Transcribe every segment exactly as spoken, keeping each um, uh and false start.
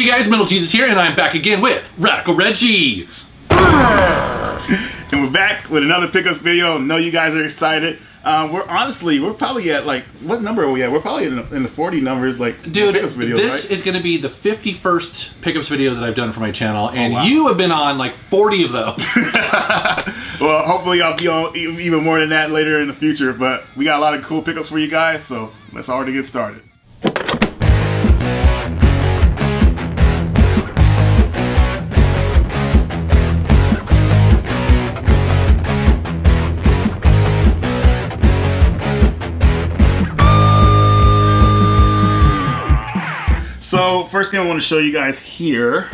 Hey guys, Middle Jesus here, and I'm back again with Rocko Reggie. And we're back with another pickups video. I know you guys are excited. Uh, we're honestly, we're probably at like, what number are we at? We're probably in the, in the forty numbers, like, dude, pickups videos, this right? is going to be the fifty-first pickups video that I've done for my channel, and oh, wow. you have been on like forty of those. Well, hopefully I'll be on even more than that later in the future, but we got a lot of cool pickups for you guys, so let's already get started. So first thing I want to show you guys here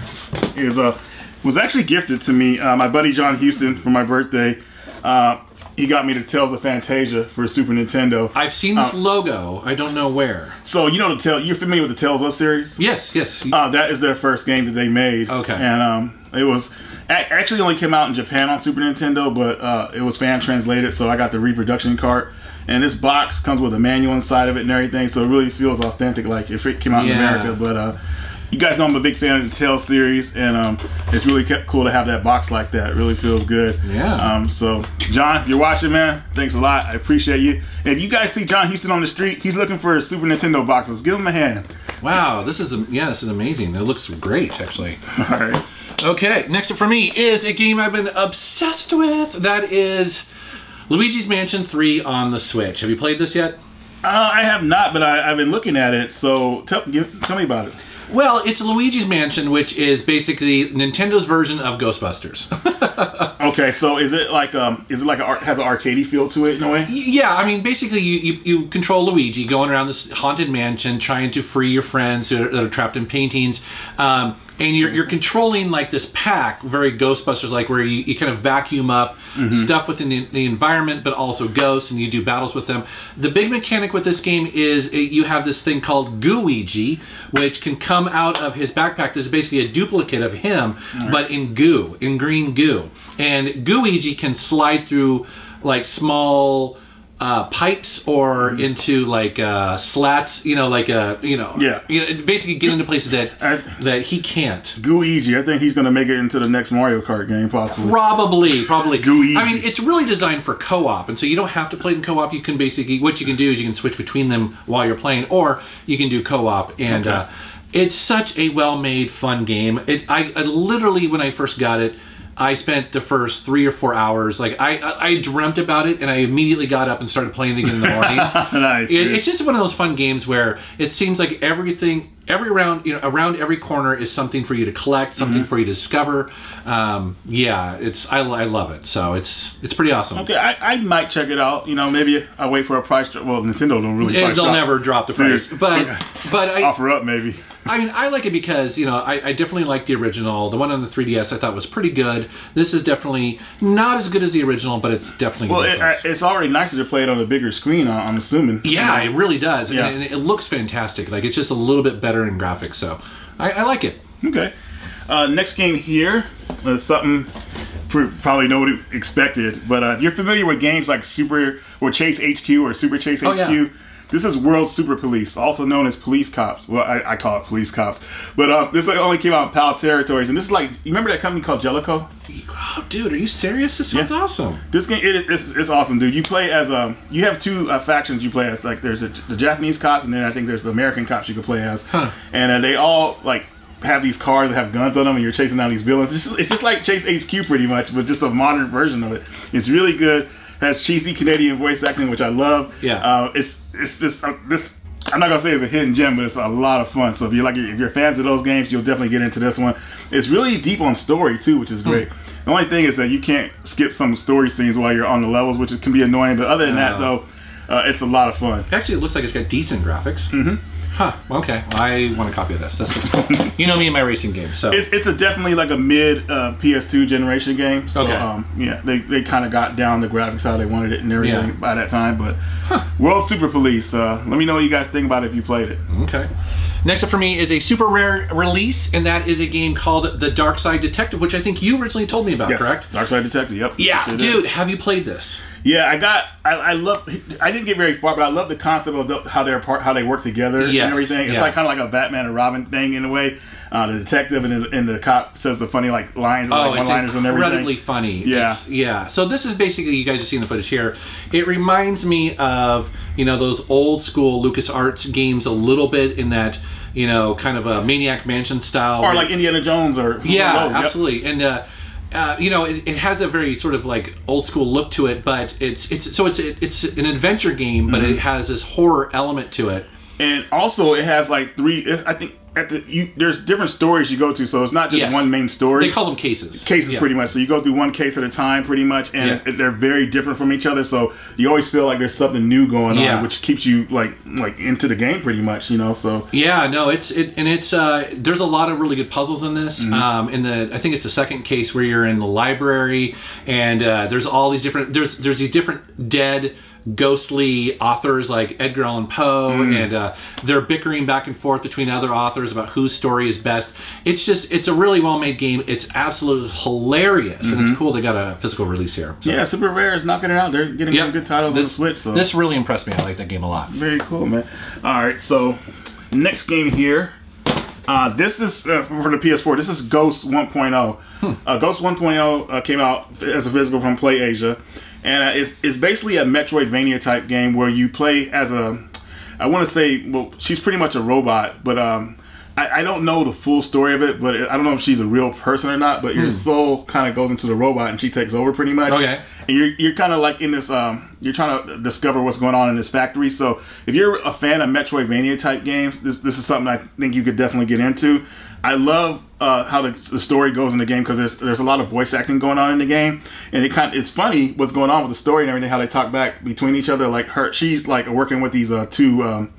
is uh, was actually gifted to me. Uh, my buddy John Houston, for my birthday, uh, he got me the Tales of Phantasia for Super Nintendo. I've seen this um, logo. I don't know where. So you know the Tales. You're familiar with the Tales of series? Yes, yes. Uh, that is their first game that they made. Okay. And um, it was actually only came out in Japan on Super Nintendo, but uh, it was fan translated, so I got the reproduction cart. And this box comes with a manual inside of it and everything, so it really feels authentic, like if it came out yeah. in America. But uh, you guys know I'm a big fan of the Tales series, and um, it's really cool to have that box like that. It really feels good. Yeah. Um, so, John, if you're watching, man, thanks a lot. I appreciate you. And if you guys see John Houston on the street, he's looking for Super Nintendo boxes. Give him a hand. Wow, this is yeah, this is amazing. It looks great, actually. All right. Okay, next up for me is a game I've been obsessed with. That is Luigi's Mansion three on the Switch. Have you played this yet? Uh, I have not, but I, I've been looking at it, so tell, give, tell me about it. Well, it's Luigi's Mansion, which is basically Nintendo's version of Ghostbusters. Okay, so is it like um, is it like a, has an arcadey feel to it in a way? Yeah, I mean, basically you, you you control Luigi going around this haunted mansion trying to free your friends that are, that are trapped in paintings, um, and you're you're controlling like this pack, very Ghostbusters like, where you, you kind of vacuum up mm-hmm. stuff within the, the environment, but also ghosts, and you do battles with them. The big mechanic with this game is it, you have this thing called Gooigi, which can come Come out of his backpack. This is basically a duplicate of him, right. but in goo, in green goo. And Gooigi can slide through like small uh, pipes or mm-hmm. into like uh, slats, you know, like a, you know, yeah, you know, basically get into places that I, that he can't. Gooigi, I think he's going to make it into the next Mario Kart game, possibly. Probably, probably. Gooigi. I mean, it's really designed for co-op, and so you don't have to play in co-op. You can basically what you can do is you can switch between them while you're playing, or you can do co-op and. Okay. Uh, It's such a well-made, fun game. It, I, I literally, when I first got it, I spent the first three or four hours, like, I, I, I dreamt about it, and I immediately got up and started playing it again in the morning. Nice. It, it's just one of those fun games where it seems like everything, every round, you know, around every corner is something for you to collect, something mm-hmm. for you to discover. Um, yeah, it's, I, I love it. So it's, it's pretty awesome. Okay, I, I might check it out. You know, maybe I will wait for a price drop. Well, Nintendo don't really. Price they'll drop. never drop the price, so, but so but I, offer up maybe. I mean, I like it because, you know, I, I definitely like the original. The one on the three D S I thought was pretty good. This is definitely not as good as the original, but it's definitely well, good. Well, it, it's already nicer to play it on a bigger screen, I'm assuming. Yeah, you know? It really does. Yeah. And, and it looks fantastic. Like, it's just a little bit better in graphics, so I, I like it. Okay. Uh, next game here is something probably nobody expected, but uh, if you're familiar with games like Super or Chase H Q or Super Chase H Q, oh, yeah. This is World Super Police, also known as Police Cops. Well, I, I call it Police Cops. But uh, this only came out in PAL territories. And this is like, you remember that company called Jellicoe? Oh, dude, are you serious? This sounds yeah. awesome. This game, it, it's, it's awesome, dude. You play as, um, you have two uh, factions you play as. Like, there's a, the Japanese cops, and then I think there's the American cops you can play as. Huh. And uh, they all, like, have these cars that have guns on them, and you're chasing down these villains. It's just, it's just like Chase H Q, pretty much, but just a modern version of it. It's really good. Has cheesy Canadian voice acting, which I love. Yeah, uh, it's it's just uh, this. I'm not gonna say it's a hidden gem, but it's a lot of fun. So if you're like if you're fans of those games, you'll definitely get into this one. It's really deep on story too, which is great. Mm. The only thing is that you can't skip some story scenes while you're on the levels, which can be annoying. But other than uh, that, though, uh, it's a lot of fun. Actually, it looks like it's got decent graphics. Mm-hmm. Huh. Okay. Well, I want a copy of this. This looks cool. You know me and my racing games, so it's it's a definitely like a mid uh, P S two generation game. So okay. um, yeah, they they kind of got down the graphics how they wanted it and everything yeah. by that time. But huh. World Super Police. Uh, let me know what you guys think about it if you played it. Okay. Next up for me is a Super Rare release, and that is a game called The Dark Side Detective, which I think you originally told me about, yes. correct? Dark Side Detective. Yep. Yeah, sure dude. Did. Have you played this? Yeah, I got. I, I love. I didn't get very far, but I love the concept of the, how they're part, how they work together yes. and everything. It's yeah. like kind of like a Batman and Robin thing in a way. Uh, the detective and the, and the cop says the funny like lines, and oh, like one-liners and everything. Oh, it's incredibly funny. Yeah, it's, yeah. So this is basically, you guys are seeing the footage here. It reminds me of you know those old school LucasArts games a little bit in that. You know, kind of a Maniac Mansion style. Or like Indiana Jones or... Yeah, absolutely. Yep. And, uh, uh, you know, it, it has a very sort of like old school look to it, but it's... it's so it's it, it's an adventure game, but mm-hmm. it has this horror element to it. And also it has like three... I think... At the, you, there's different stories you go to, so it's not just yes. one main story. They call them cases. Cases, yeah. pretty much. So you go through one case at a time, pretty much, and yeah. they're very different from each other. So you always feel like there's something new going yeah. on, which keeps you like like into the game, pretty much. You know, so yeah, no, it's it, and it's uh, there's a lot of really good puzzles in this. Mm-hmm. um, in the I think it's the second case where you're in the library, and uh, there's all these different there's there's these different dead. ghostly authors like Edgar Allan Poe mm. and uh, they're bickering back and forth between other authors about whose story is best. It's just, it's a really well-made game. It's absolutely hilarious mm-hmm. and it's cool they got a physical release here. So. Yeah, Super Rare is knocking it out. They're getting yep. some good titles this, on the Switch. So. This really impressed me. I like that game a lot. Very cool, man. Alright, so next game here. Uh, this is, uh, for the P S four, this is Ghost one point oh. Hmm. Uh, Ghost one point oh uh, came out as a physical from Play Asia. And uh, it's, it's basically a Metroidvania type game where you play as a, I want to say, well, she's pretty much a robot, but um, I, I don't know the full story of it, but I don't know if she's a real person or not, but hmm. your soul kind of goes into the robot and she takes over pretty much. Okay. And you're, you're kind of like in this, um, you're trying to discover what's going on in this factory. So if you're a fan of Metroidvania type games, this, this is something I think you could definitely get into. I love uh, how the, the story goes in the game because there's there's a lot of voice acting going on in the game, and it kind of, it's funny what's going on with the story and everything. How they talk back between each other, like her she's like working with these uh, two. Um,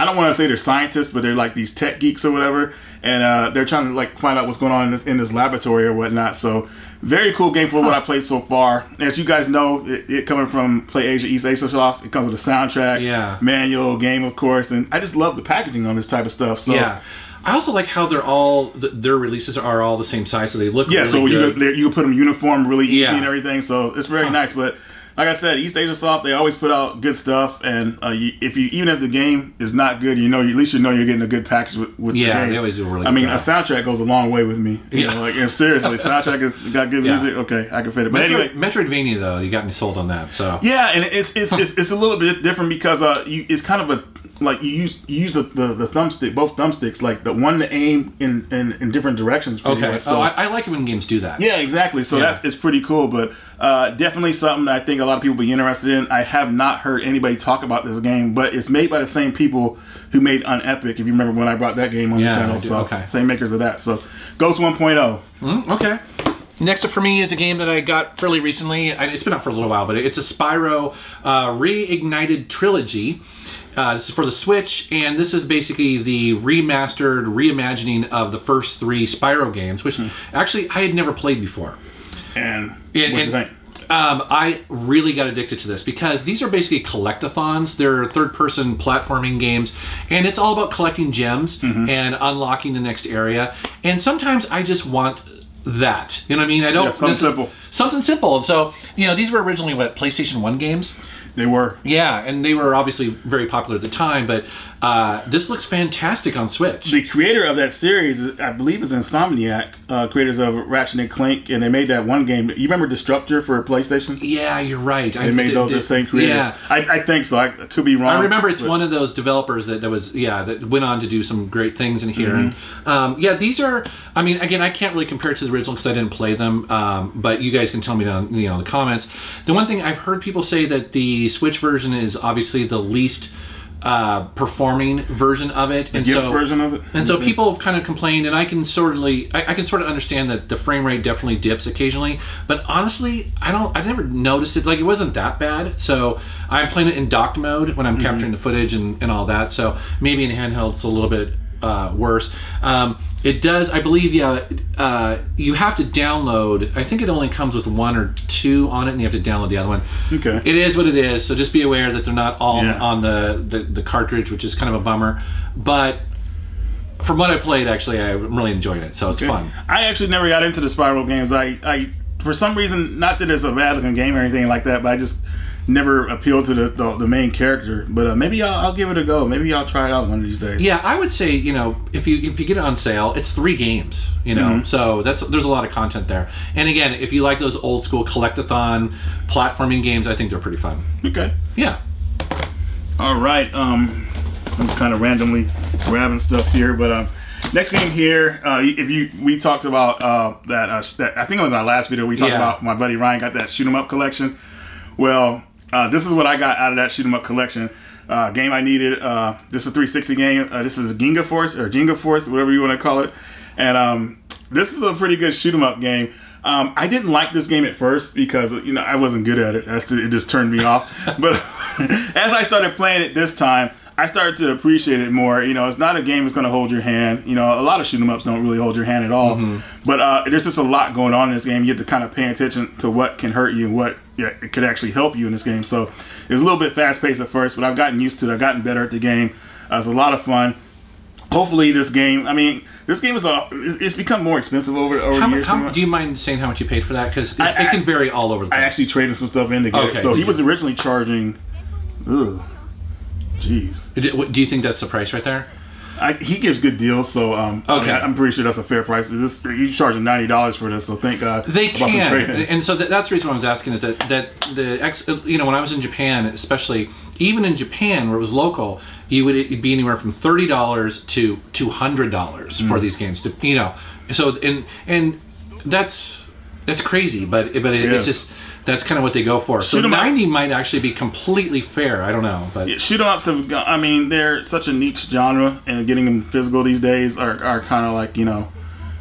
I don't want to say they're scientists, but they're like these tech geeks or whatever, and uh, they're trying to like find out what's going on in this in this laboratory or whatnot. So very cool game for what I played so far. As you guys know, it, it coming from Play Asia, East Asia Soft. It comes with a soundtrack, yeah, manual, game, of course, and I just love the packaging on this type of stuff. So. Yeah. I also like how they're all their releases are all the same size, so they look yeah. Really so you good. You put them uniform really easy yeah. and everything, so it's very huh. nice. But like I said, East Asia Soft, they always put out good stuff, and uh, you, if you even if the game is not good, you know at least you know you're getting a good package with, with yeah, the game. Yeah, they always do really. I good mean, job. A soundtrack goes a long way with me. You yeah, know, like if seriously, soundtrack has got good yeah. music. Okay, I can fit it. But Metro, anyway, Metroidvania though, you got me sold on that. So yeah, and it's it's it's, it's a little bit different because uh, you, it's kind of a like you use you use the, the the thumbstick, both thumbsticks, like the one to aim in in, in different directions. Pretty okay, much. So oh, I, I like it when games do that. Yeah, exactly. So yeah. that's it's pretty cool, but. Uh, definitely something that I think a lot of people will be interested in. I have not heard anybody talk about this game, but it's made by the same people who made Unepic, if you remember when I brought that game on yeah, the channel. So okay. Same makers of that. So Ghost one point oh. Mm, okay. Next up for me is a game that I got fairly recently. It's been out for a little while, but it's a Spyro uh, Reignited Trilogy. Uh, this is for the Switch, and this is basically the remastered, reimagining of the first three Spyro games, which hmm. actually I had never played before. And and, what's the thing? Um, I really got addicted to this because these are basically collect-a-thons. They're third-person platforming games, and it's all about collecting gems mm-hmm. and unlocking the next area. And sometimes I just want that. You know what I mean? I don't. Yeah, something simple. Something simple. And so, you know, these were originally what PlayStation one games. They were. Yeah, and they were obviously very popular at the time, but uh, this looks fantastic on Switch. The creator of that series, I believe, is Insomniac, uh, creators of Ratchet and Clank, and they made that one game. You remember Destructor for PlayStation? Yeah, you're right. They I made those the same creators. Yeah. I, I think so. I, I could be wrong. I remember it's but. one of those developers that, that was, yeah, that went on to do some great things in here. Mm-hmm. and, um, yeah, these are, I mean, again, I can't really compare it to the original because I didn't play them, um, but you guys can tell me down you know, in the comments. The one thing I've heard people say that the Switch version is obviously the least uh, performing version of it, and so version of it, and so people have kind of complained, and I can certainly, I, I can sort of understand that the frame rate definitely dips occasionally, but honestly, I don't, I never noticed it. Like it wasn't that bad. So I'm playing it in docked mode when I'm mm-hmm. capturing the footage and, and all that. So maybe in handheld it's a little bit uh, worse. Um, it does, I believe, yeah. Uh, you have to download. I think it only comes with one or two on it, and you have to download the other one. Okay. It is what it is. So just be aware that they're not all yeah. on the, the the cartridge, which is kind of a bummer. But from what I played, actually, I'm really enjoying it. So it's okay. fun. I actually never got into the Spyro games. I I for some reason, not that it's a bad looking game or anything like that, but I just never appealed to the, the, the main character. But uh, maybe I'll, I'll give it a go. Maybe I'll try it out one of these days. Yeah, I would say, you know, if you if you get it on sale, it's three games, you know, mm-hmm. so that's there's a lot of content there. And again, if you like those old school collectathon platforming games, I think they're pretty fun. Okay. Yeah. All right. Um, I'm just kind of randomly grabbing stuff here, but um. Next game here, uh, if you we talked about uh, that, uh, that, I think it was our last video, we talked yeah. about my buddy Ryan got that Shoot 'em Up collection. Well, uh, this is what I got out of that Shoot 'em Up collection. Uh, game I needed, uh, this is a three sixty game, uh, this is a Ginga Force, or Ginga Force, whatever you want to call it. And um, this is a pretty good Shoot 'em Up game. Um, I didn't like this game at first because, you know, I wasn't good at it. That's, it just turned me off. But as I started playing it this time, I started to appreciate it more. You know, it's not a game that's going to hold your hand. You know, a lot of shoot 'em ups don't really hold your hand at all. Mm-hmm. But uh, there's just a lot going on in this game. You have to kind of pay attention to what can hurt you and what yeah, it could actually help you in this game. So it was a little bit fast paced at first, but I've gotten used to it. I've gotten better at the game. Uh, it's a lot of fun. Hopefully, this game. I mean, this game is a. It's become more expensive over over how, the years. How, do you mind saying how much you paid for that? Because it, it can vary all over the place. I actually traded some stuff in to get okay, it. So he you? was originally charging. Ugh. Jeez. Do you think that's the price right there? I, he gives good deals, so um, okay. I mean, I'm pretty sure that's a fair price. This, you're charging ninety dollars for this, so thank God. They can, and so th that's the reason why I was asking is that that the ex, you know, when I was in Japan, especially even in Japan where it was local, you would it'd be anywhere from thirty dollars to two hundred dollars mm. for these games. To you know, so and and that's that's crazy, but but it, yes. it's just. That's kind of what they go for. So ninety might actually be completely fair. I don't know, but yeah, shoot 'em ups have. I mean, they're such a niche genre, and getting them physical these days are, are kind of like you know,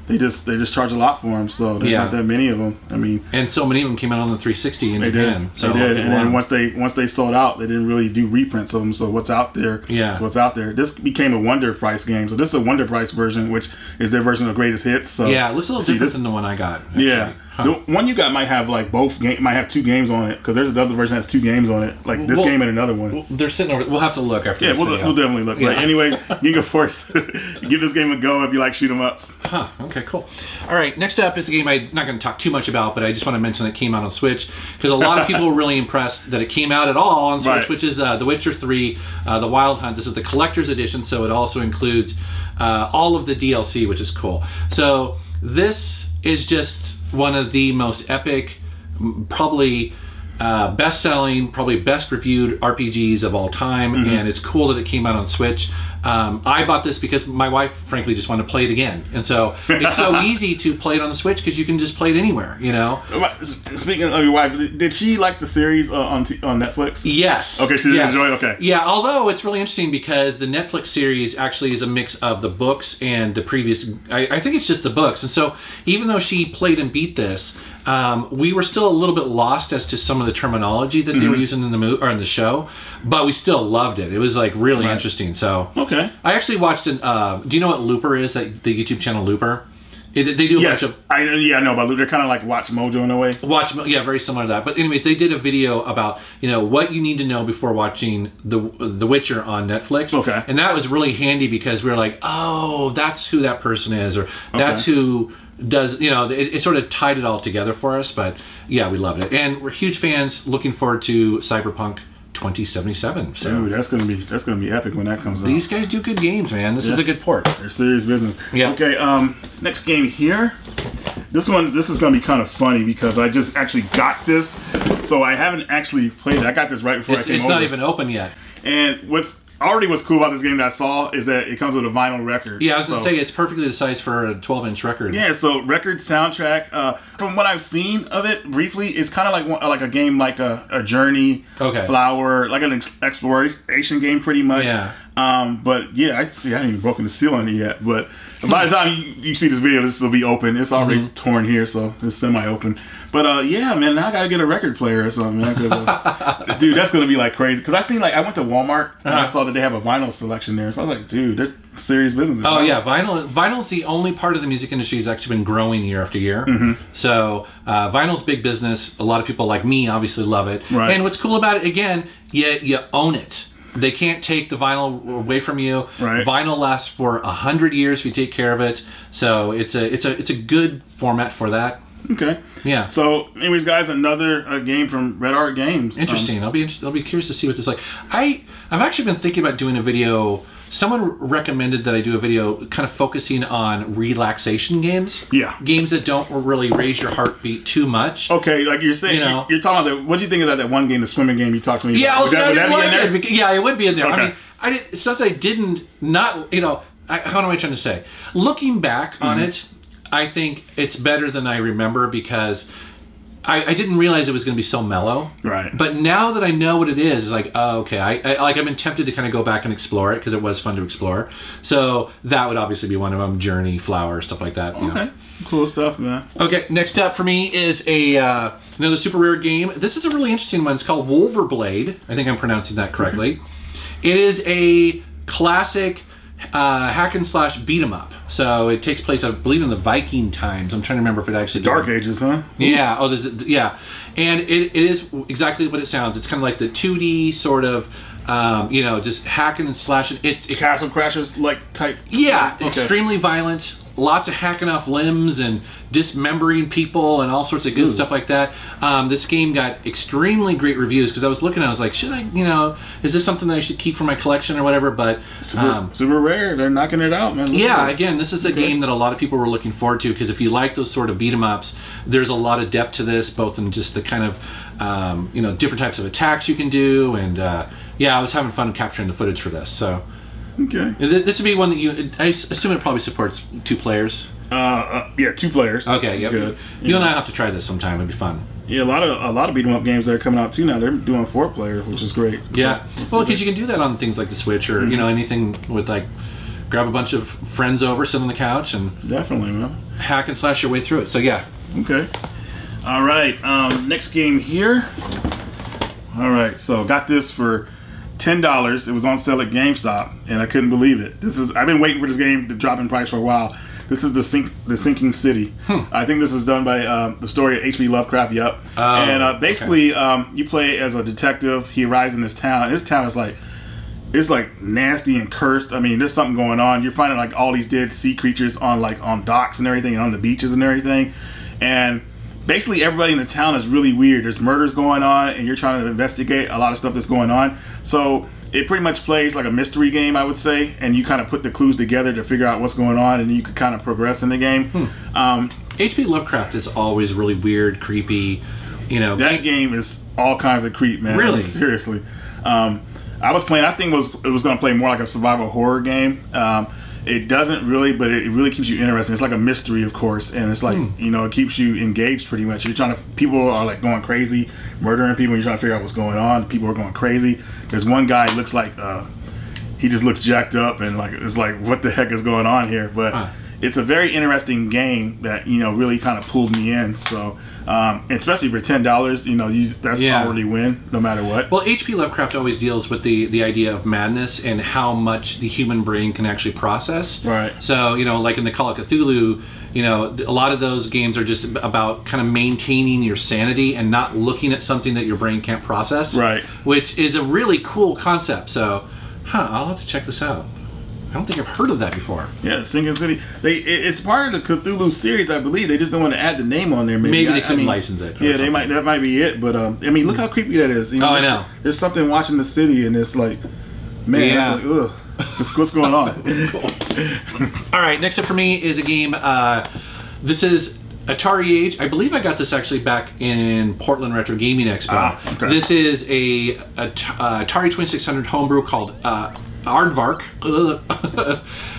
they just they just charge a lot for them. So there's yeah. not that many of them. I mean, and so many of them came out on the three sixty in they Japan. Did. So they did. And then once they once they sold out, they didn't really do reprints of them. So what's out there? Yeah, what's out there? This became a Wonder Price game. So this is a Wonder Price version, which is their version of the Greatest Hits. So yeah, it looks a little see, different this, than the one I got. Actually. Yeah. Huh. The one you got might have like both game might have two games on it because there's another version that has two games on it, like this well, game and another one. Well, they're sitting over. We'll have to look after. Yeah, this we'll, video. we'll definitely look. Yeah. Right. Anyway, Ginga Force, give this game a go if you like shoot 'em ups. Huh. Okay. Cool. All right. Next up is a game I'm not going to talk too much about, but I just want to mention that it came out on Switch because a lot of people were really impressed that it came out at all on Switch, right. which is uh, The Witcher three: uh, The Wild Hunt. This is the collector's edition, so it also includes uh, all of the D L C, which is cool. So this is just one of the most epic, probably uh, best-selling, probably best-reviewed R P Gs of all time, mm-hmm. and it's cool that it came out on Switch. Um, I bought this because my wife, frankly, just wanted to play it again, and so it's so easy to play it on the Switch because you can just play it anywhere, you know? Speaking of your wife, did she like the series uh, on, t on Netflix? Yes. Okay, she did yes. enjoy it? Okay. Yeah, although it's really interesting because the Netflix series actually is a mix of the books and the previous... I, I think it's just the books, and so even though she played and beat this, Um, we were still a little bit lost as to some of the terminology that they mm-hmm. were using in the movie or in the show, but we still loved it. It was like really right. interesting. So okay, I actually watched an. Uh, do you know what Looper is? That the YouTube channel Looper. It, they do a yes, bunch of... I, yeah, I know, but they're kind of like Watch Mojo in a way. Watch, yeah, very similar to that. But anyways, they did a video about, you know, what you need to know before watching The The Witcher on Netflix. Okay. And that was really handy because we were like, oh, that's who that person is, or that's okay. who does, you know, it, it sort of tied it all together for us. But yeah, we loved it. And we're huge fans, looking forward to Cyberpunk twenty seventy-seven. So. Dude, that's gonna be that's gonna be epic when that comes out. These guys do good games, man. This yeah. is a good port. They're serious business. Yeah. Okay. Um. Next game here. This one. This is gonna be kind of funny because I just actually got this, so I haven't actually played it. I got this right before it's, I came It's over. Not even open yet. And what's already what's cool about this game that I saw is that it comes with a vinyl record. Yeah, I was gonna so, say it's perfectly the size for a twelve inch record. Yeah, so record soundtrack. Uh, from what I've seen of it briefly, it's kind of like one, like a game like a, a Journey, okay. Flower, like an ex exploration game pretty much. Yeah. Um, but yeah, I see I haven't even broken the seal on it yet. But by the time you, you see this video, this will be open. It's already mm-hmm. torn here, so it's semi-open. But uh, yeah, man, now I gotta get a record player or something, man. Cause, uh, dude, that's gonna be like crazy. Cause I seen like I went to Walmart and uh-huh. I saw that they have a vinyl selection there, so I was like, dude, they're serious business. Oh yeah, vinyl. Vinyl's the only part of the music industry that's actually been growing year after year. Mm-hmm. So uh, vinyl's big business. A lot of people like me obviously love it. Right. And what's cool about it again, you you own it. They can't take the vinyl away from you. Right. Vinyl lasts for a hundred years if you take care of it. So it's a it's a it's a good format for that. Okay. Yeah. So, anyways, guys, another uh, game from Red Art Games. Interesting. Um, I'll be I'll be curious to see what this is like. I I've actually been thinking about doing a video. Someone recommended that I do a video kind of focusing on relaxation games. Yeah. Games that don't really raise your heartbeat too much. Okay, like you're saying, you know, you're talking about that. What do you think about that one game, the swimming game you talked to me yeah, about? Yeah, I was that, would that be in there? Yeah, it would be in there. Okay. I mean, I did, it's not that I didn't not, you know, I, how am I trying to say? Looking back mm-hmm. on it, I think it's better than I remember because I, I didn't realize it was going to be so mellow. Right. But now that I know what it is, it's like, oh, okay. I, I like I've been tempted to kind of go back and explore it because it was fun to explore. So that would obviously be one of them. Journey, Flower, stuff like that. Okay. You know. Cool stuff, man. Okay. Next up for me is a uh, another Super Rare game. This is a really interesting one. It's called Wolverblade. I think I'm pronouncing that correctly. It is a classic uh, hack and slash beat 'em up. So it takes place, I believe, in the Viking times. I'm trying to remember if it actually Dark did. Ages, huh? Yeah. Oh, there's a, yeah. And it, it is exactly what it sounds. It's kind of like the two D sort of, um, you know, just hacking and slashing. It's it, Castle Crashers like type. Yeah. Okay. Extremely violent. Lots of hacking off limbs and dismembering people and all sorts of good Ooh. Stuff like that. Um, this game got extremely great reviews because I was looking, I was like, should I, you know, is this something that I should keep for my collection or whatever? But Super, um, super Rare, they're knocking it out, man. Look yeah, again, this is a okay. game that a lot of people were looking forward to because if you like those sort of beat 'em ups, there's a lot of depth to this, both in just the kind of, um, you know, different types of attacks you can do. And uh, yeah, I was having fun capturing the footage for this, so. Okay. This would be one that you, I assume it probably supports two players. Uh, uh yeah, two players. Okay, yep. Good. You yeah. and I have to try this sometime. It'd be fun. Yeah, a lot of a lot of beat 'em up games that are coming out too now. They're doing four player, which is great. Yeah. So, well, because you can do that on things like the Switch or mm-hmm. you know anything with like, grab a bunch of friends over, sit on the couch, and definitely man hack and slash your way through it. So yeah. Okay. All right. Um, next game here. All right. So got this for ten dollars. It was on sale at GameStop, and I couldn't believe it. This is I've been waiting for this game to drop in price for a while. This is the sink, the Sinking City. Hmm. I think this is done by uh, the story of H P Lovecraft. Yep. Um, and uh, basically, okay. um, you play as a detective. He arrives in this town. This town is like it's like nasty and cursed. I mean, there's something going on. You're finding like all these dead sea creatures on like on docks and everything, and on the beaches and everything, and basically everybody in the town is really weird. There's murders going on, and you're trying to investigate a lot of stuff that's going on. So it pretty much plays like a mystery game, I would say, and you kind of put the clues together to figure out what's going on, and you could kind of progress in the game. Hmm. Um, H P Lovecraft is always really weird, creepy. You know, that game is all kinds of creep, man. Really, I mean, seriously. Um, I was playing. I think it was it was going to play more like a survival horror game. Um, It doesn't really, but it really keeps you interested. It's like a mystery, of course, and it's like, mm. you know, it keeps you engaged pretty much. You're trying to, people are like going crazy, murdering people, and you're trying to figure out what's going on. People are going crazy. There's one guy who looks like, uh, he just looks jacked up, and like, it's like, what the heck is going on here? But huh. it's a very interesting game that, you know, really kind of pulled me in. So, um, especially for ten dollars, you know, you, that's yeah. already win, no matter what. Well, H P Lovecraft always deals with the, the idea of madness and how much the human brain can actually process. Right. So, you know, like in the Call of Cthulhu, you know, a lot of those games are just about kind of maintaining your sanity and not looking at something that your brain can't process. Right. Which is a really cool concept. So, huh, I'll have to check this out. I don't think I've heard of that before. Yeah, Sinking City. They, it, it's part of the Cthulhu series, I believe. They just don't want to add the name on there. Maybe, maybe they I, couldn't I mean, license it. Yeah, they might. That might be it. But um, I mean, look how creepy that is. You know, oh, I know. There's something watching the city, and it's like, man, yeah. it's like, ugh, what's going on? Cool. All right, next up for me is a game. Uh, this is Atari Age. I believe I got this actually back in Portland Retro Gaming Expo. Ah, okay. This is a, a uh, Atari twenty-six hundred homebrew called Uh, Aardvark,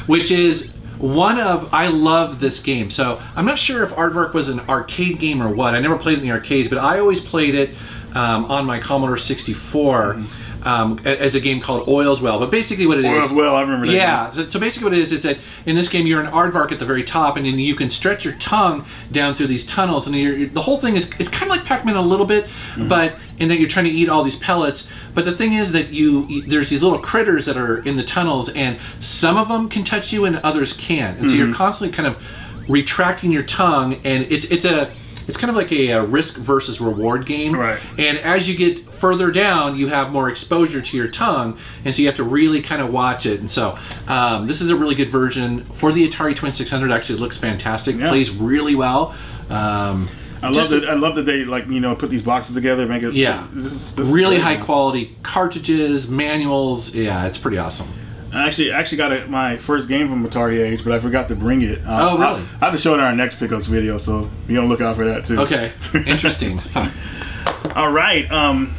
which is one of, I love this game. So I'm not sure if Aardvark was an arcade game or what. I never played it in the arcades, but I always played it um, on my Commodore sixty-four um, as a game called Oil's Well. But basically what it Oil's is... Oil's Well, I remember that. Yeah, so, so basically what it is is that in this game you're an Aardvark at the very top, and then you can stretch your tongue down through these tunnels, and you're, you're, the whole thing is, it's kind of like Pac-Man a little bit, mm-hmm. but in that you're trying to eat all these pellets. But the thing is that you, there's these little critters that are in the tunnels, and some of them can touch you and others can't. And so mm-hmm. you're constantly kind of retracting your tongue, and it's it's a it's kind of like a, a risk versus reward game. Right. And as you get further down, you have more exposure to your tongue, and so you have to really kind of watch it. And so um, this is a really good version for the Atari twenty-six hundred. Actually, it looks fantastic. Yeah. Plays really well. Um, I love that. I love that they like you know put these boxes together, make it. Yeah. This is, this really high quality cartridges, manuals. Yeah, it's pretty awesome. I actually actually got a, my first game from Atari Age, but I forgot to bring it. Um, oh, really? I, I have to show it in our next Pickups video, so be on the lookout for that, too. Okay. Interesting. Huh. All right. Um,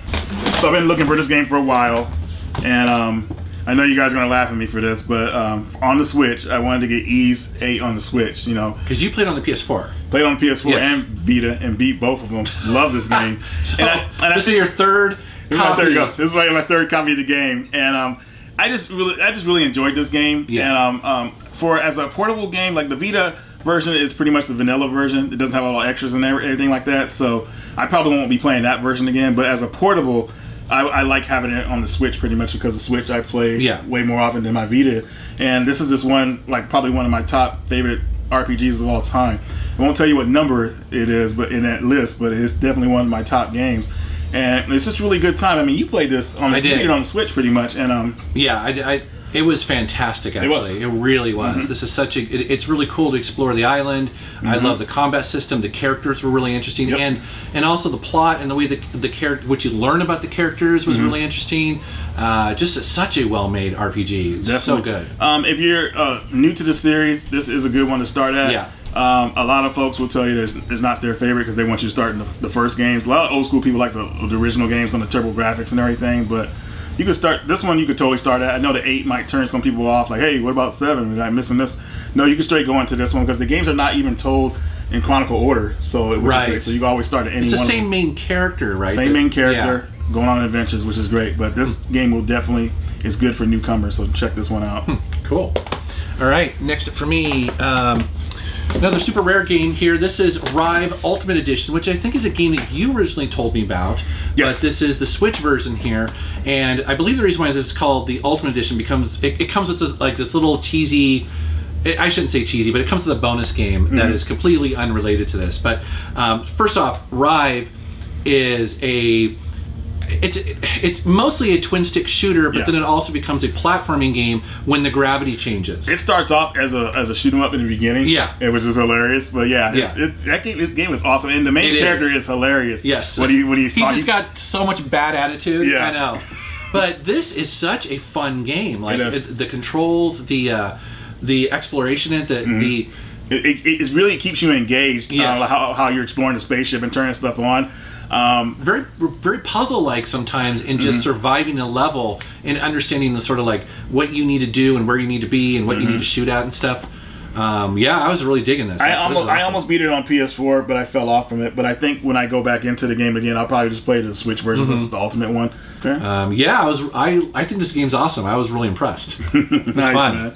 so I've been looking for this game for a while, and um, I know you guys are going to laugh at me for this, but um, on the Switch, I wanted to get Ease eight on the Switch, you know. Because you played on the P S four. Played on P S four yes. and Vita, and beat both of them. Love this game. so, and I, and this I, is your third this copy. Is my third, this is my, my third copy of the game, and... Um, I just really, I just really enjoyed this game, yeah. and um, um, for as a portable game, like the Vita version is pretty much the vanilla version. It doesn't have all the extras and everything like that. So I probably won't be playing that version again. But as a portable, I, I like having it on the Switch pretty much because the Switch I play yeah. way more often than my Vita. And this is just one, like probably one of my top favorite R P Gs of all time. I won't tell you what number it is, but in that list, but it's definitely one of my top games. And it's just a really good time. I mean, you played this on the, I did. You on the Switch pretty much, and um, yeah, I, I, it was fantastic. Actually, it, was. it really was. Mm-hmm. This is such a. It, it's really cool to explore the island. Mm-hmm. I love the combat system. The characters were really interesting, yep. and and also the plot and the way the the character, what you learn about the characters was mm-hmm. really interesting. Uh, just such a well-made R P G. It's Definitely. so good. Um, if you're uh, new to the series, this is a good one to start at. Yeah. Um, a lot of folks will tell you there's, there's not their favorite because they want you to start in the, the first games. A lot of old school people like the, the original games on the turbo graphics and everything, but you could start, this one you could totally start at. I know the eight might turn some people off, like, hey, what about seven? Am I missing this? No, you can straight go into this one because the games are not even told in chronological order. So it, right. so you can always start at any one. It's the one same main character, right? Same the, main character, yeah. going on adventures, which is great, but this hmm. game will definitely, it's good for newcomers, so check this one out. Hmm. Cool. All right, next up for me, um, another Super Rare game here. This is Rive Ultimate Edition, which I think is a game that you originally told me about. Yes. But this is the Switch version here, and I believe the reason why this is called the Ultimate Edition becomes it, it comes with this, like this little cheesy. I shouldn't say cheesy, but it comes with a bonus game mm-hmm. that is completely unrelated to this. But um, first off, Rive is a. It's it's mostly a twin stick shooter, but yeah. then it also becomes a platforming game when the gravity changes. It starts off as a as a shoot 'em up in the beginning, yeah, which is hilarious. But yeah, yeah. It's, it, that game, this game is awesome, and the main it character is. is hilarious. Yes, what do you what do you? He's talking? just got so much bad attitude. Yeah, I know. But this is such a fun game. Like it it, the controls, the uh, the exploration, and the mm-hmm. the. It, it, it really keeps you engaged. Yes. Uh, how, how you're exploring the spaceship and turning stuff on. Um, very very puzzle-like sometimes in just mm-hmm. surviving a level and understanding the sort of like what you need to do and where you need to be and what mm-hmm. you need to shoot at and stuff. Um, yeah, I was really digging this. I, almost, this awesome. I almost beat it on P S four, but I fell off from it. But I think when I go back into the game again, I'll probably just play the Switch version. Mm-hmm. This is the ultimate one. Okay. Um, yeah, I was. I, I think this game's awesome. I was really impressed. It's nice, fun. Man.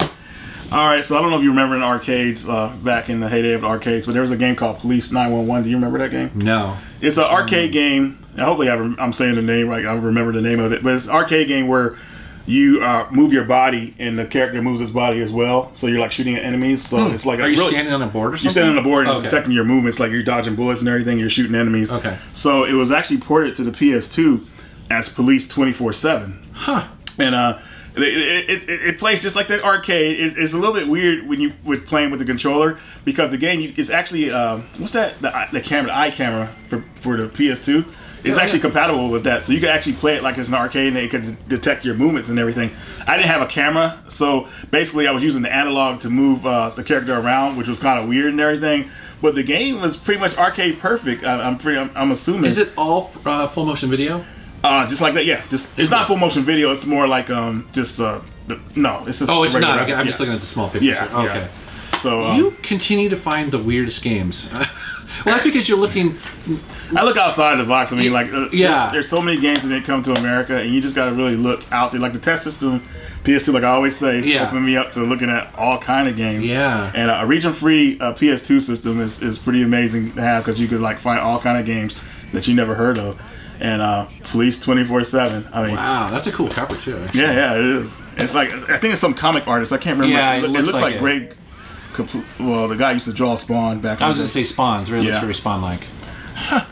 All right, so I don't know if you remember in arcades, uh, back in the heyday of the arcades, but there was a game called Police nine one one. Do you remember that game? No. It's an arcade game. And hopefully I I'm saying the name right. I remember the name of it. But it's an arcade game where you uh, move your body and the character moves his body as well. So you're like shooting at enemies. So hmm. it's like... Are you really, standing on a board or something? You're standing on a board and okay. it's detecting your movements. Like you're dodging bullets and everything. You're shooting enemies. Okay. So it was actually ported to the P S two as Police twenty-four seven. Huh. And... uh. It, it, it, it plays just like that arcade. It's, it's a little bit weird when you with playing with the controller because the game is actually uh, what's that the, the camera the eye camera for for the P S two. It's yeah, actually yeah. compatible with that, so you can actually play it like it's an arcade and it can detect your movements and everything. I didn't have a camera, so basically I was using the analog to move uh, the character around, which was kind of weird and everything. But the game was pretty much arcade perfect. I, I'm pretty. I'm, I'm assuming. Is it all uh, full motion video? Uh, just like that, yeah. Just it's not full motion video. It's more like um, just uh, the, no. It's just oh, it's not. Okay, I'm yeah. just looking at the small pictures. Yeah, here. okay. Yeah. So um, you continue to find the weirdest games. Well, that's because you're looking. I look outside the box. I mean, like uh, yeah, there's, there's so many games that didn't come to America, and you just got to really look out there. Like the test system, P S two, like I always say, yeah. opened me up to looking at all kind of games. Yeah, and uh, a region-free uh, P S two system is is pretty amazing to have because you could like find all kind of games that you never heard of. And uh, Police twenty-four seven. I mean, wow, that's a cool cover too. Actually. Yeah, yeah, it is. It's like I think it's some comic artist. I can't remember. Yeah, it, it, looks, it looks like, like Greg. Well, the guy used to draw Spawn back. I was going to say Spawn's. Really, yeah. looks very Spawn-like. Huh.